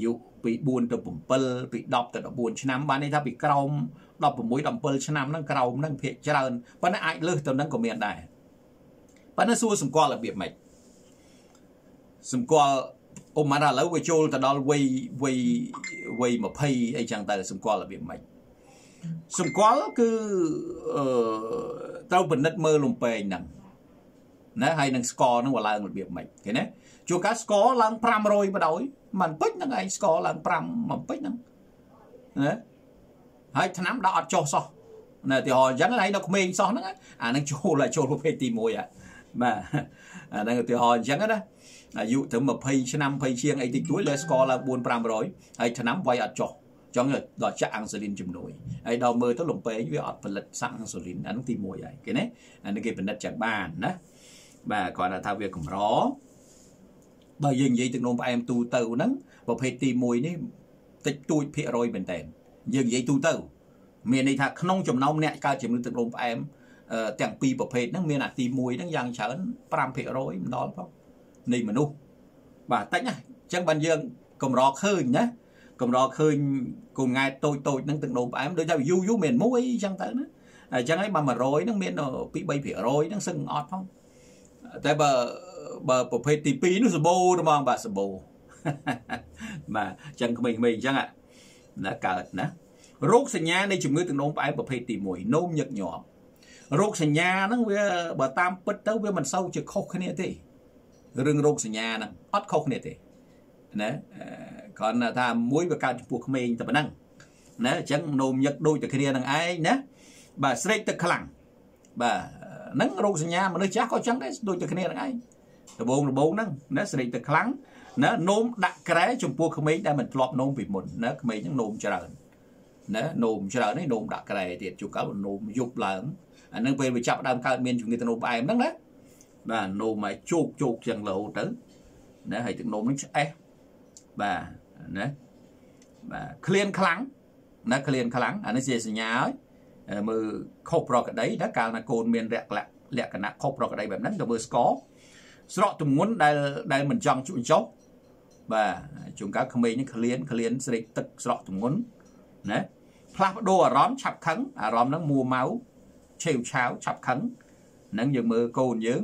Yu bị buồn từ bụng pơ bị đọc từ buồn chăn bán ấy ra bị còng đọc bụng mũi đầm pơ chăn nó còng nó bị chăn vẫn ai lơ từ nó của miền này vẫn nó xua sủng qua là biệt mày sủng qua ôm mà ra lấy quay trôi từ đó quay quay quay mà pay ấy chẳng ta sủng qua là biệt mày sủng qua cứ tao bình đất mơ lùng pè nằng nè hay nằng score nó là một biệt mày thế nè chùa cá score là pram rồi bắt đầu mình bích nó ngay score là pram mình bích nó nè hay thằng đọt cho sao nè thì họ dẫn này nó mình sao nó à nó chùa là chùa về tìm mồi à mà đang thì họ dẫn đó dụ thử mà pay cho năm pay chiêng ấy thì túi là score là buồn pram rồi hay thằng quay ở chỗ cho người đòi chắc insulin chùm nổi ấy đòi mơ tới lồng pê với ọt phần lật sang insulin anh tìm mồi vậy cái này anh cái phần đất chẳng bàn đó bà gọi là thao việc cũng rõ bởi vì vậy từng nông bà em tu tàu nắng và phải tìm mùi này tích tui phía rồi bình tĩnh nhưng vậy tu tàu miền này thật nông chồng nông nẹ ca chìm từng nông bà em tặng pi bà phê nắng miền là tìm mùi nắng dàng chởn pram phía rồi đó không này mà nu bà tách nha chẳng bàn dương cũng rõ khơi nhá cũng rõ khơi cùng ngày tôi nắng từng nông bà em đối ra du du miền mũi chẳng tới nữa chẳng ấy mà rồi nắng miền nó bị bay phía rồi nắng sưng ọt không tại bà phải tìm pin nó bồ đúng không bà sờ bồ mà chẳng mình chẳng ạ là cả nè rốt sành nhà đây chúng người từng nông phải bà phải tìm mồi nôm nhật nhọ rốt sành nhà nó về bà tam bứt tới về mình sâu chực khóc cái này thì rừng rốt sành nhà nè ót khóc này thì nè còn là tham muối và cao buộc mình tập năng nè chẳng nôm nhật đôi từ cái này thằng ai nè bà straight từ khăn bà nắng rung sân nhà mà nơi chắc có trắng đấy đôi từ cái này là ai từ bốn nắng nó sẽ từ kháng nó nôm đặt cái trong buộc không mấy đây mình lọp nôm bị một nó mấy những nôm chờ nó nôm chờ đấy nôm đặt cái thì chủ cá nôm dục là anh về bị chọc đam cao miền chúng người ta nôm bài nắng đấy và nôm mà chuột chuột chẳng là hỗ trợ nó hay từng nôm nó sẽ và đấy và clean kháng nó clean kháng anh sẽ sân nhà ấy mà khóc rồi cái đấy đã cả là cồn miền lẹ cả nặng khóc rồi cái đấy vậy nắng vừa có rõ tụi muốn đây mình chọn chuỗi chốc và chúng các không mấy những khliến sẽ tật rõ tụi muốn đấy plak đồ ở róm chập khấn ở róm nó mua máu chiều cháo chập khấn nắng giờ mưa cồn nhớ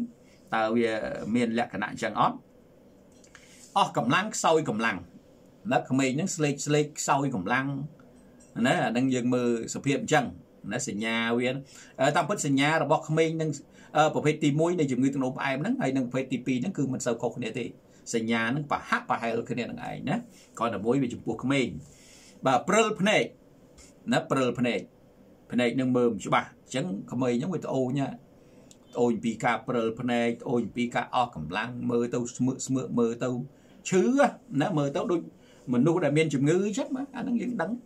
tại vì miền lẹ cả nặng chẳng ót cầm lăng soi cầm lăng nó không mấy những slate soi cầm lăng đấy là đang giờ mưa sập hiểm chẳng nó sẽ nhà viên tam bất sẽ nhà là bọc mình đang bảo vệ tìm mối này dùng người từng nộp ai nắng hay đang phải tìm pi nắng cứ mình sau khâu này thì sẽ nhà nắng và hát và hay cái này là ai nhé còn là mối về chụp buộc mình bà prel pnei nó prel pnei pnei nâng mềm chứ bà chẳng có mấy những người tàu nha ôi pi ca prel pnei ôi pi ca o cầm lang mơ tàu mơ tàu chứ nó mơ tàu đôi mình nuôi đại miên chụp ngư chắc mà anh đang yên đắng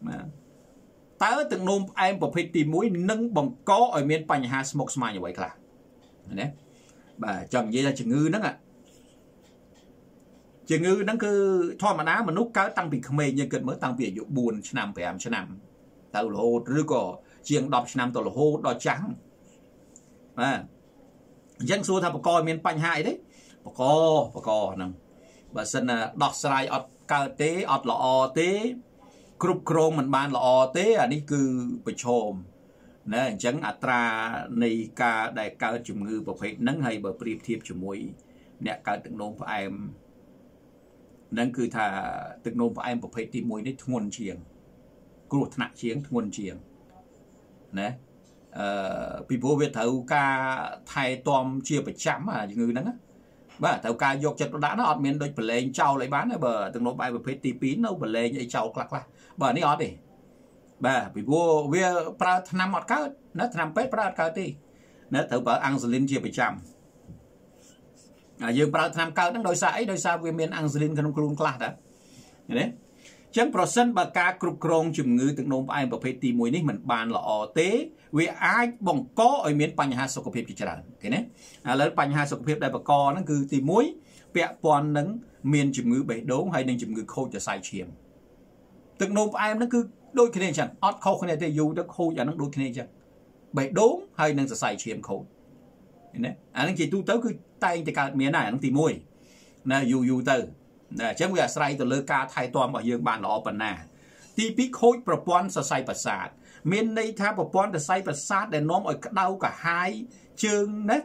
mà tớ từng nôm em bảo phải tìm mối nâng bằng có ở miền Pành Hà Smoke Smile như vậy là nè bà chồng dây ra chừng ngư nó ạ chừng ngư nó cứ thoa mà ná mà nút cá tăng bị khmer như cần mới tăng việc dụ buồn năm phải làm cho năm tàu hồ rư cỏ chuyện đọc năm tàu hồ đỏ trắng à dân xua thà bà coi miền Pành Hải đấy bà co nè bà xin đọc sai ọt cao tế ọt lọ tế cụp crom mình ban lọ tế à ní cứ bị chồm nè chẳng atra này cả đại ca chủng ngư bảo phải nắng hay bảo priệp thiệp chủng mũi nè cả từng nôm phải em nắng cứ thà từng nôm phải em bảo phải tìm mũi đấy thuần chiềng cụt nặng chiềng thuần chiềng nè bị bố về thầu ca thay tom chia phải chấm à ngư nắng á bà thầu ca dọc chặt nó đã nó ọt miền đôi bờ lên trâu lấy bán này bờ từng nỗi bài bờ phải tìm pin đâu bờ lên vậy trâu cặc là bờ ní ọt đi bà bị vua vía pra tham ọt cá nó tham pet pra cá đi nó thầu bờ Angelin chia 100 dương pra tham cá nó đôi sai về miền Angelin không luôn cặc đó đấy chẳng % bà ca cụp krong chùm ngư từng nỗi bài bờ phải tìm mùi ní mình bàn là ọ tế vì ai bằng có ở miền Pành Hà Sọc Hiệp chỉ trả cái này lớn Pành Hà Sọc Hiệp đại bà co nó cứ tìm muối vẽ toàn nắng miền chùm ngữ bảy đố hay nên chùm ngữ khô cho sai chiếm từng nộp em nó cứ đôi cái này chẳng ót khâu cái này thì dù nó khô cho nó đôi cái này chẳng bảy đố hay nên sẽ sai chiếm khô đấy anh chị tu tới cứ tay thì cả miền này nó tìm muối là dù từ Chẳng vì sài từ lơ ca thay toàn bảo dương bàn lọ bẩn nà. Tí pít khối propon sài bật sạt. Miền Tây tha propon sài bật sạt để nóm ở đâu cả hai chương đấy.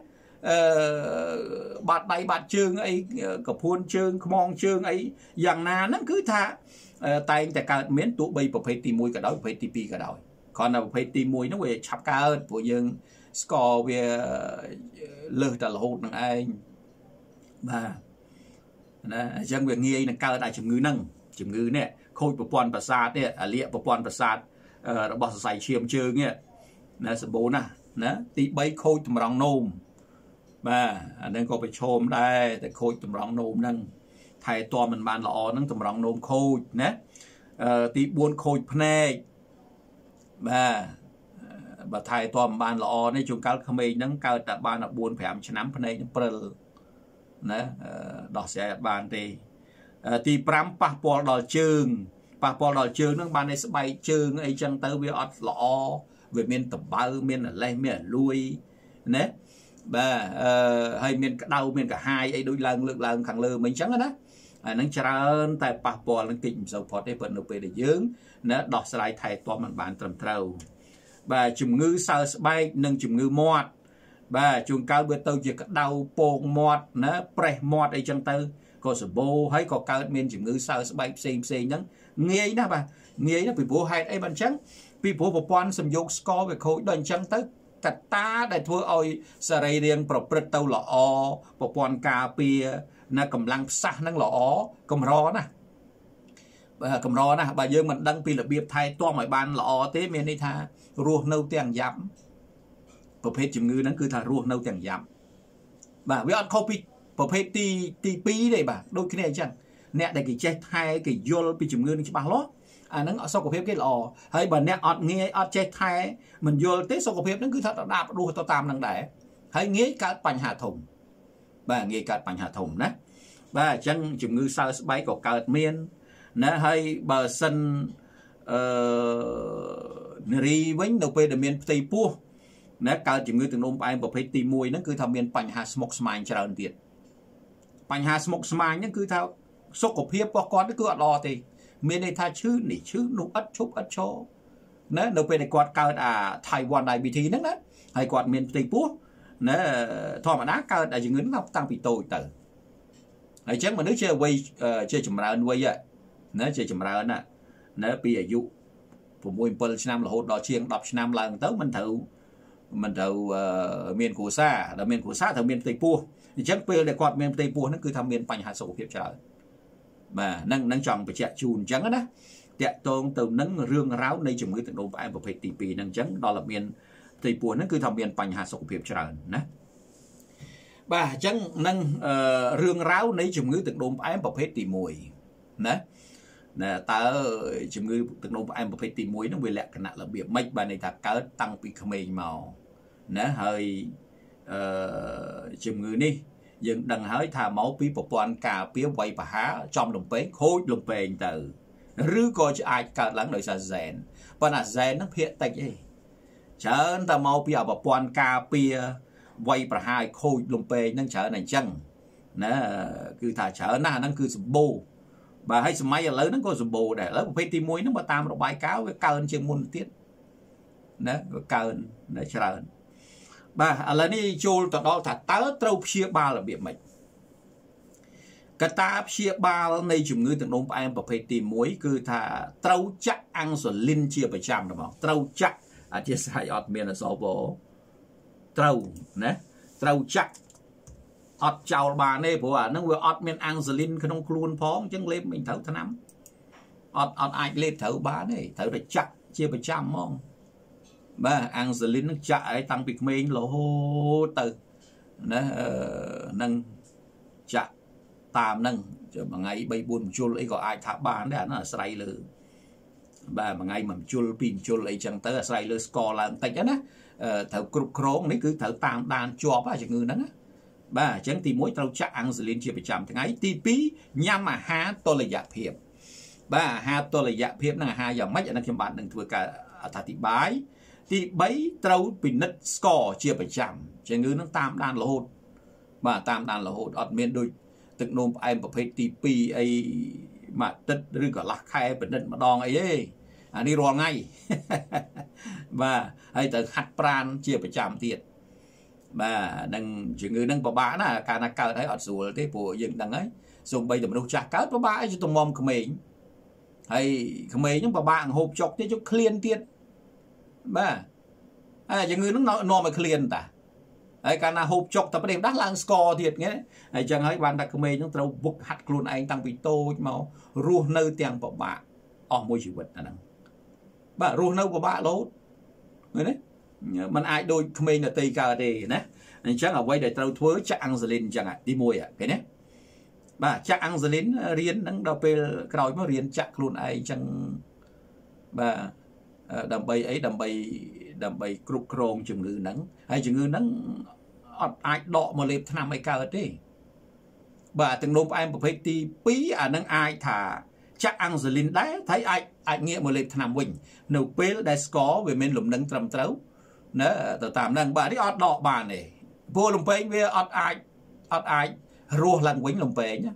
Bạt bay bạt chương ấy, cặp huôn chương, mong chương ấy. Giàng nà nó cứ tha. Tại anh ta cả miền tụ bay bọc phê tì mùi cả đói, bọc phê tì pì cả đói. Còn là phê tì mùi nó về chạp ca ơn của dương. Score về lơ trả lột nâng anh. Và dân về nghe là cao đại chủng ngư này khôi bộ phận bát sát này lệ bộ phận bát sátរបស់សរសៃឈាមជើងនេះណាសម្បូរណាស់ណាទី3ខូចតម្រងនោមបាទអានឹងក៏ប្រឈមដែរតែខូចតម្រងនោមហ្នឹងថែទាំមិនបានល្អហ្នឹងតម្រងនោមខូចណាទី4ខូចភ្នែកបាទបើថែទាំមិនបានល្អនេះជួនកាលក្មេងហ្នឹងកើតតែបាន14 5ឆ្នាំភ្នែកនឹងព្រិលណាដោះស្រាយអត់បានទេទី5ប៉ះពាល់ដល់ជើងនឹងបានឯស្បែកជើងអីចឹងទៅវាអត់ល្អវាមានតបៅមានអលេសមានអលួយណាបាទហើយមានក្តៅមានកាហាយអីដូចឡើងលើកឡើងខាងលើមិញចឹងណាអានឹងច្រើនតែប៉ះពាល់នឹងគេមិនសូវផុតទេព្រោះនៅពេលដែលយើងណាដោះស្រាយថែទាំមិនបានត្រឹមត្រូវបាទជំងឺសើស្បែកនិងជំងឺមាត់បាទជួនកាលវាទៅជាក្តៅពងមាត់ណាប្រេះមាត់អីចឹងទៅក៏សម្បូរហើយក៏កើតមានជំងឺសើស្បែកផ្សេងហ្នឹងងាយណាស់បាទងាយណាស់ពីព្រោះហេតុអីបានអញ្ចឹងពីព្រោះប្រព័ន្ធសំយោគស្គរវាខូចដល់អញ្ចឹងទៅកត្តាដែលធ្វើឲ្យសរីរាង្គប្រព្រឹត្តទៅល្អប្រព័ន្ធការពារណាកម្លាំងផ្សះហ្នឹងល្អកម្រណាស់បាទកម្រណាស់បើយើងមិនដឹងពីរបៀបថែទាំឲ្យបានល្អទេមានន័យថារស់នៅទាំងយ៉ាប់ប្រភេទជំងឺហ្នឹងគឺថារស់នៅទាំងយ៉ាប់បាទវាអត់ខុសពីប្រភេទទី2ទេបាទដូចគ្នាអញ្ចឹងអ្នកដែលគេចេះថែគេយល់ពីជំងឺនឹងច្បាស់លាស់អាហ្នឹងសុខភាពគេល្អហើយបើអ្នកអត់ងាយអត់ចេះថែមិនយល់ទេសុខភាពហ្នឹងគឺថាដដាបដួសទៅតាមនឹងដែរហើយងាយកើតបញ្ហាធំបាទងាយកើតបញ្ហាធំណាបាទអញ្ចឹងជំងឺសើស្បែកក៏កើតមានណាហើយបើសិននារីវិញនៅពេលដែលមានផ្ទៃពោះណាកើតជំងឺទឹកនោមផ្អែមប្រភេទទី1ហ្នឹងគឺថាមានបញ្ហាស្មុគស្មាញច្រើនទៀតបញ្ហាស្មុគស្មាញហ្នឹងគឺថាសុខភាពរបស់គាត់គឺអត់ល្អទេមានន័យថាឈឺនេះឈឺនោះឥតឈប់ឥតឈរណានៅពេលដែលគាត់កើតអា Taiwan diabetes ហ្នឹងណាហើយគាត់មានផ្ទៃពោះណាធម្មតាកើតតែជំងឺហ្នឹងតាំងពីតូចទៅហើយចឹងមនុស្សជាវ័យជាចម្រើនវ័យណាជាចម្រើនណានៅពីអាយុ6 7ឆ្នាំរហូតដល់ជាង10ឆ្នាំឡើងទៅមិនត្រូវមានគ្រួសារដល់មានគ្រួសារត្រូវមានផ្ទៃពោះអញ្ចឹងពេលដែលគាត់មានផ្ទៃពោះហ្នឹងគឺថាមានបញ្ហាសុខភាពច្រើនបាទនឹងចង់បញ្ជាក់ជូនអញ្ចឹងណាតាក់ទងទៅនឹងរឿងរ៉ាវនៃជំងឺទឹកនោមផ្អែមប្រភេទទី2ហ្នឹងអញ្ចឹងដល់តែមានផ្ទៃពោះហ្នឹងគឺថាមានបញ្ហាសុខភាពច្រើនណាបាទអញ្ចឹងនឹងរឿងរ៉ាវនៃជំងឺទឹកនោមផ្អែមប្រភេទទី1ណាតើជំងឺទឹកនោមផ្អែមប្រភេទទី1ហ្នឹងវាលក្ខណៈរបៀបម៉េចបាទន័យថាកើតតាំងពីក្មេងមកណាហើយជំងឺនេះយើងដឹងហើយថាមកពីប្រព័ន្ធការពារវ័យបហាចំលំពេងខូចលំពេងទៅឬក៏ជាអាចកើតឡើងដោយសារហ្សែនប៉ុន្តែហ្សែនហ្នឹងភាគតិចទេច្រើនតែមកពីប្រព័ន្ធការពារវ័យប្រហាយខូចលំពេងហ្នឹងច្រើនតែអញ្ចឹងណាគឺថាច្រើនណាស់ហ្នឹងគឺសម្បូរបាទហើយសម័យឥឡូវហ្នឹងក៏សម្បូរដែរឥឡូវប្រភេទទី1ហ្នឹងបើតាមរបាយការណ៍វាកើនជាងមុនទៀតណាវាកើនច្រើនបាទឥឡូវនេះចូលទៅដល់ថាតើត្រូវព្យាបាលរបៀបម៉េចកត្តាព្យាបាលនៃជំងឺទឹកនោមផ្អែមប្រភេទទី1គឺថាត្រូវចាក់អង់ស៊ូលីនជាប្រចាំហ្មងត្រូវចាក់អធិស្ឋានអត់មានអសវត្រូវណាត្រូវចាក់អត់ចោលបានទេព្រោះអាហ្នឹងវាអត់មានអង់ស៊ូលីនក្នុងខ្លួនផងអញ្ចឹងលេបមិនត្រូវថ្នាំអត់អាចលេបត្រូវបានទេត្រូវតែចាក់ជាប្រចាំហ្មងបាទអង់ស៊ូលីននឹងចាក់ឲ្យតាំងពីក្មេងរហូតទៅណានឹងចាក់តាមនឹងមួយថ្ងៃ 3-4 ម្ជុលអីក៏អាចថាបានដែរអានោះអាស្រ័យលើបាទមួយថ្ងៃមួយម្ជុលពីរម្ជុលអីចឹងទៅអាស្រ័យលើស្គរឡើងតិចណាត្រូវគ្រប់គ្រងនេះគឺត្រូវតាមដានជាប់ជំងឺហ្នឹងណាបាទអញ្ចឹងទី1ត្រូវចាក់អង់ស៊ូលីនជាប្រចាំថ្ងៃទី2ញ៉ាំអាហារតុល្យភាពបាទអាហារតុល្យភាពនឹងអាហារយ៉ាងម៉េចអានោះខ្ញុំបាទនឹងធ្វើការអត្ថាធិប្បាយទី3ត្រូវពិនិត្យស្គរជាប្រចាំជំងឺនឹងតាមដានរហូតបាទតាមដានរហូតអត់មានដូច tức nôm ai bảo phải tì pì ai mà tức rừng cả lạc khai bẩn đất mà đòn ấy đấy anh đi rồi ngay và hay từ hạt pran chia phải chạm tiệt và đằng chuyện người đằng bà bá là cả nạc cờ đấy ở sủa thế của dựng đằng ấy dùng bây giờ mình đâu trả cát bà bá cho tụi mom của mình hay mấy những bà bạn hộp chọc thế cho clean tiệt mà à những người nó mà clean ta ấy cả là hộp chọc tập đêm đắt lang score thiệt nghe ấy chẳng ấy bạn ta của mình chúng tao bục hạt luôn anh tăng bị tô màu ruột nơi tiền bà bạn ở môi trường vật năng bà ruột nâu của bà lốt người đấy mình ai đôi mình là tây cà đề nè chắc là quay để tao thua chắc ăn lên chẳng hạn đi môi à cái đấy bà chắc ăn lên riêng nắng đào pê rồi mới riêng chắc luôn ai chẳng bà đầm bay ấy đầm bay cục chrome chừng ngư nắng hay chừng ngư nắng ai đọ mà lên tham mấy cà đấy bà từng nộp em phải ti pí à nắng ai thả chắc ăn lên đá thấy ai nghĩa mà lên tham mình nấu pê đã có về men lùm nắng trầm trấu nữa tao tạm năng bà đi ọt đọ bà này vô lùm pê về ọt ai ruột lăn quấn lồng pé nhá,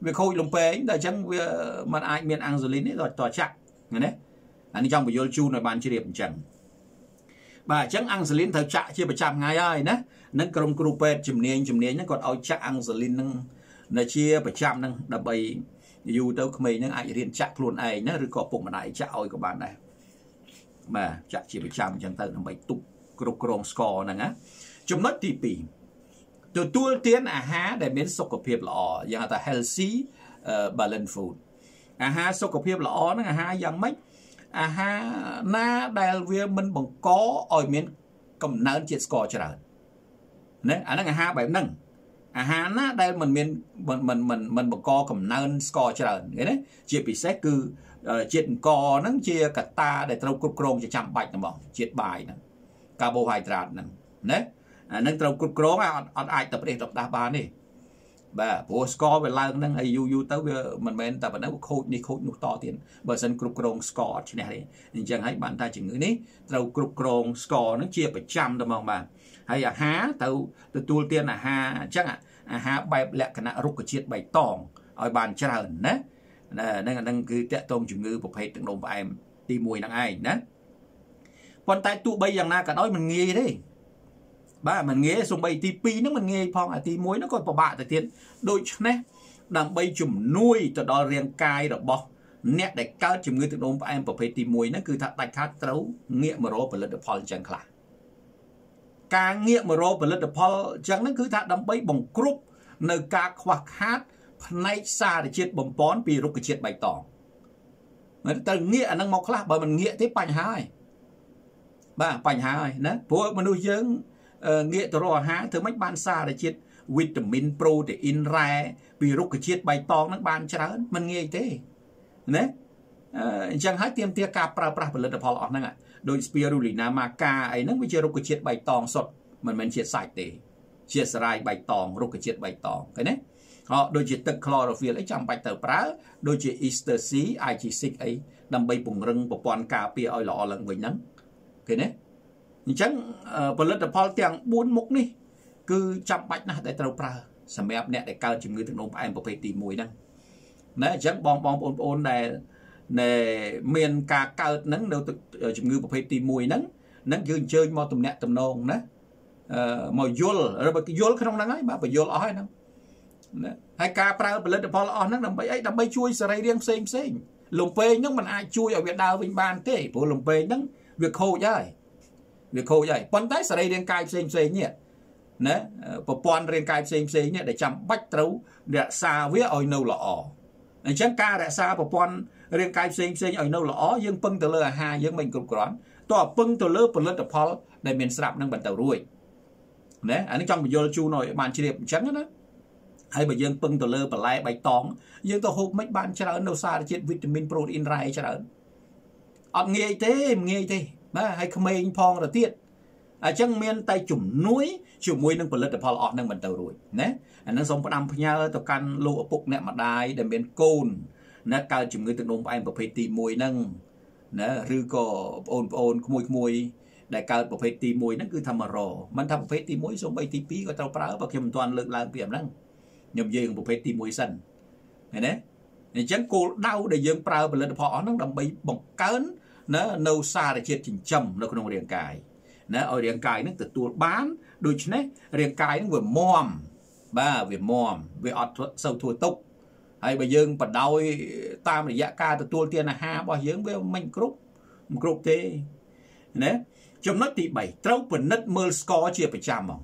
việc khôi lồng pé là chẳng mặt ai miền Angelina rồi tòa chặt, nghe đấy, anh trong buổi vô chu này bàn chia điểm chẳng, bà chẳng Angelina thợ chặt chia 100 ngày ai nè, nâng cầm croupe chìm nén nó còn ao chặt Angelina nâng chia 100 nâng đập bay, dù đâu mình nâng ai riêng chặt luôn ai nè, rồi có bụng mà đại chặt ôi của bạn này, mà chặt chia 100 chẳng tới nó bay tụt croupe score này á, chấm nốt tỉ pì tôi tuôn tiến à há để biến sốc của phiệp lọ giờ ta healthy balance food à há sốc của phiệp lọ nó à há dạng mấy à há na đài việt mình bằng có ở miền cầm nán chết cò chờ đấy à nó à há bảy nâng à há na đài mình miền mình bằng có cầm nán cò chờ đấy đấy chia bị xét cứ chết cò nó chia cả ta để tàu cột cồn cho chạm bạch nó bảo chết bài nè carbohydrate nè đấy nâng trâu cột cỏ ăn ai tập đi tập đá ba này, bà bố score về lang nâng ai u tới mình men tập nó khôi nụ to tiền, bờ sân cột cỏ score thế này đi, chẳng hãy bạn ta chừng nữa ní trâu cột cỏ score nó chia 100 đâu mà hay là há tàu từ tiền là há chắc à há bài lẹ cái nã rút cái chiết bài tòng, ở bàn chả hận đấy, nâng cứ tẹt tôm chừng ngư bộc hết từng đồng và em ti mùi nặng ai đấy, còn tại tụ bây giờ na cả nói mình nghe đấy. Bà mình nghe xong bay tí pi nó mình nghe phong à tí muối nó còn bỏ bạ tại tiền đôi nè đầm bay chùm nuôi cho đó riêng cai rồi bỏ nét để cao chùm người tự động em bỏ phê tí muối nó cứ thật tạch hát trấu nghĩa mà rô và lật được phong chẳng là ca nghĩa mà rô và lật được phong chẳng nó cứ thật đầm bay bằng cúp nơi ca khoác hát nay xa để chết bầm bón vì rút cái chết bày tỏ người ta nghĩa năng mọc là bởi mình nghĩa thế bành hai bà bành hai đó vua mà nuôi dưỡng nghĩa tớ rồi hả thứ mấy bạn xa là chết vitamin protein ra vì rút cái chết bài to nó bạn chả mình nghe thế đấy chẳng hãy tiêm tia cà pra bật lên được họ năng ạ đôi spirulina mà cà ấy nó mới chơi rút cái chết bài to sọt mình chết sạch để chia sẻ bài to rút cái chết bài to cái đấy họ đôi chuyện tật chlorophyll ấy chẳng bài tờ pra đôi chuyện easter xí ai chỉ xích ấy đâm bay bùng rừng bọc bọn cà pia oi lọ lần với nắng cái đấy chẳng bật lên được họ tiền 4 mục này cứ chạm bạch na tại tàu pra sắm ép nè để cao chừng người từng nộp em bảo vệ tì mùi năng đấy chẳng bong này miền cà cao nắng đâu chừng người bảo vệ tì mùi nắng chơi chơi mò tầm nè tầm nông đấy mò yol rồi bật yol không năng ấy mà bật yol ói năng hai cà pra bật lên được họ năng đầm bay chui sợi riêng xem lồng pê nhưng mình ai chui ở Việt Nam Vinh Ban thế bộ lồng pê nắng việc khô chứ việc khô vậy, quan tái sợi dây cài xem nhỉ, nè, bộ quan dây cài xem nhỉ để chăm bách trấu để xa với oi nâu lọ, chẳng ca để xa bộ quan dây cài xem oi nâu lọ, dương pưng từ lơ hai dương mình cục rón, tòa pưng từ lơ phần lơ tập hall để miền sạp năng bận tàu ruồi, nè, anh trong bây giờ chu nội bàn chỉ điểm trắng đó, hay bây dương pưng từ lơ phần lại bạch tòng, dương tàu hộp mấy bàn chả ở nâu xa để chết vitamin protein rai chả ở, ăn nghe thế mà hay không may phong là tiệt, chẳng miên tay chủng muối nâng phần lớn để phong nâng bẩn tàu rồi, nè, nâng sống phần âm nhớ tàu can lụa phục nè mặt đai để miên côn, nè cao chủng người từng nôm anh bảo phải tì muối nâng, nè rư cò ôn muối đại cao bảo phải tì muối nâng cứ thầm mà rồ, mình thầm phải tì muối xong bay tì pí có tàu phá và kiềm toàn lực làm việc nâng, nhầm dây một phép tim mũi sần này đấy nên chẳng cô đau để dương prao và lần họ nó đầm bấy bọc cấn nó nâu xa để chia chỉnh chậm nó không riêng cài nó ở riêng cài nó tự tuột bán đôi chân đấy riêng cài nó vừa mòm ba về mòm về ọt sâu thua tốc hay bây giờ bật đau tam để dạ ca tự tuột tiền là ha bao dương với mình group group thế đấy trong nốt tỷ 7 trâu phần nứt mơ score chia phải trăm mỏng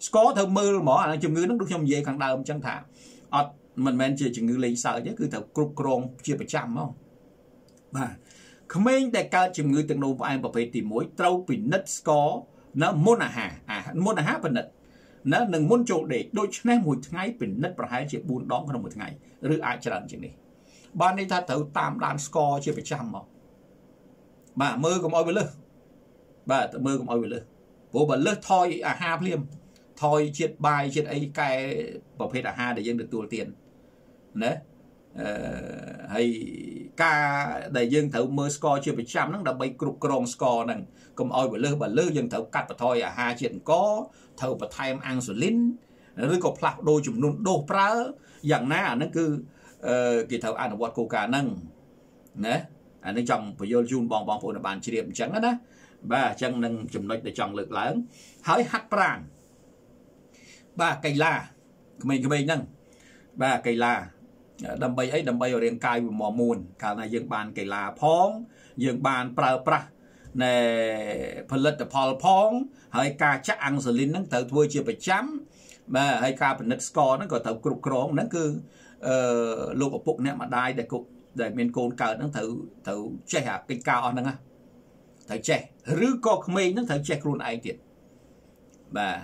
score thơ mơ mỏ là chừng ngư nó đúng trong dây khẳng đào chẳng thả ọt mình men chia chừng ngư lấy sợ chứ cứ thở group crong chia phải trăm không và không nên đại ca chừng ngư từng đầu vai và phải tìm mối trâu vì nứt score nó muốn là hà muốn là hát phần nứt nó đừng muốn chỗ để đôi chân em một ngày vì nứt và hai triệu buôn đón trong một ngày rư ai trả lời chuyện này ban đây ta thấu tam đàn score chia phải trăm mỏng bà mơ còn ôi với lơ bà mơ cũng ôi với lơ bố bà lơ thôi à ha phim thôi chết bài chết ấy cái bảo hết à ha để dân được tua tiền đấy hay ca để dân thấu mơ score chưa phải trăm nó đã bay cục crong score này cũng ôi với lơ bà lơ dân thấu cắt và thôi à ha chuyện có thấu và thay em ăn rồi lín rồi có plak đôi chùm nôn đô pra dạng na nó cứ kỳ thấu ăn ở coca nâng đấy anh ấy chồng phải vô jun bong bong phụ là bàn chỉ điểm trắng đó bà chân nâng chùm nói để chọn lực lớn hỏi hát prang bà cây la mình nâng bà cây la đầm bay ấy đầm bay ở đèn cài mò mùn cả này dương bàn cây la phong dương bàn pra này phần lật là phong hỏi ca chắc ăn xử lý nâng thở thua chưa phải chấm bà hay ca phần nứt score nó còn thở cục rốn nó cứ lục ở bụng này mà đai để cục để miền cồn cờ nó thử thử che hạt cây cao nâng á thở che rứ co mây nó thở che luôn ai tiệt bà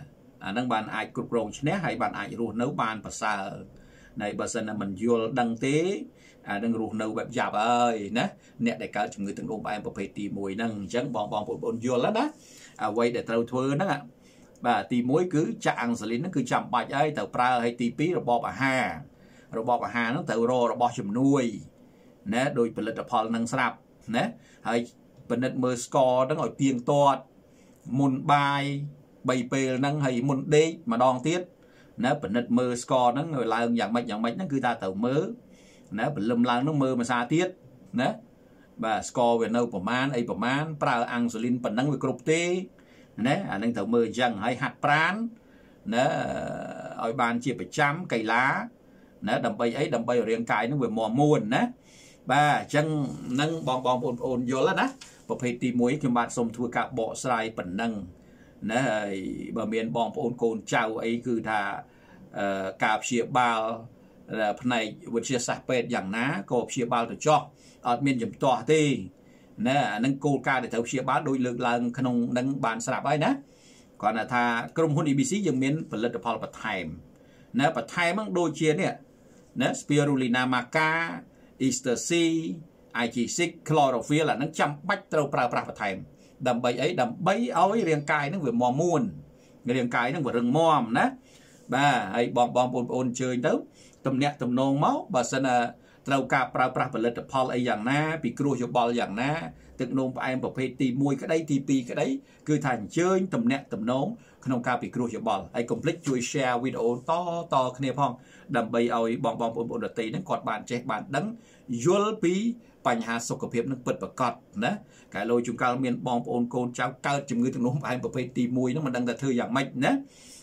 nâng bàn ai cục rồng chứ né hay bàn ai ruột nấu bàn và xa này bà dân là mình vô đăng tế đừng ruột nấu bẹp già bà ơi nè nè đại ca chúng người từng ôm bài và phải tìm mùi nâng chẳng bong bong bột bột vô lắm đó quay để tao thưa nó ạ bà tìm mối cứ chạng xử lý nó cứ chậm bạch ấy tàu pra hay tìm pí rồi bò bà hà nó tàu rô rồi bò chùm nuôi nè đôi phần lịch phò nâng sạp nè hay phần lịch mơ score đang ngồi tiền toạt môn bài bày bề năng hay môn đế mà đòn tiết nè phần lịch mơ score nó ngồi lại dạng mạnh nó cứ ta tàu mớ nè phần lâm lang nó mơ mà xa tiết nè và score về nâu của man pra ăn xử linh phần năng về cục tê nè anh tàu mơ chẳng hay hạt pran nè ở bàn chia phải trăm cây lá nè đầm bay ấy đầm bay riêng cái nó về mò muôn nè bà chân nâng bong bong ồn ồn vô lắm á và phải tìm mối thì bạn xong thua cả bộ sai phần nâng này bà miền bong ồn cồn chào ấy cứ thà cạp xìa bao là phần này vượt chia sạc bệt dạng ná cộp xìa bao được cho ở miền dùm tỏa tê nè nâng cô ca để thấu xìa bá đôi lực là không nâng bàn sạp ấy nè còn là thà công hôn EBC dường miền phần lực đập vào thèm nè và thay mang đôi chiến nè nè spirulina maca Easter C, IG6, chlorophyll là nó chăm bách trâu pra thèm đầm bấy ấy đầm bấy ấy riêng cài nó vừa mò muôn riêng cài nó vừa rừng mòm nè bà ấy bom bom bồn bồn chơi tớ tầm nẹt tầm nôn máu bà sân là trâu ca pra và lật Paul ấy dạng na bị cua cho ball dạng na tự nôn và em bảo phê tì mùi cái đấy tì pì cái đấy cứ thành chơi tầm nẹt tầm nôn không ca bị cua cho ball ấy complete chui share video to to khnề phong đầm bấy ấy bom bom bồn bồn đợt tì nó cọt bàn che bàn đắng vô lý bành hà sọc cặp hiệp nó bật bật cọt nè cái lôi chúng cao miền bom ôn côn cháu cao chừng người từng nôm ai bật phê tì mùi nó mà đang đặt thư dạng mạnh nè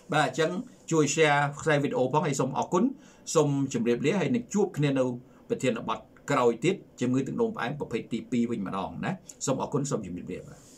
bà chẳng chui share video phong hay xong ọc cún xong chừng đẹp lẽ hay nịch chuột khnề đâu bật thiên là bật cầu tiết chừng người từng nôm ai bật phê tì pì bình mà đòn nè xong ọc cún xong chừng đẹp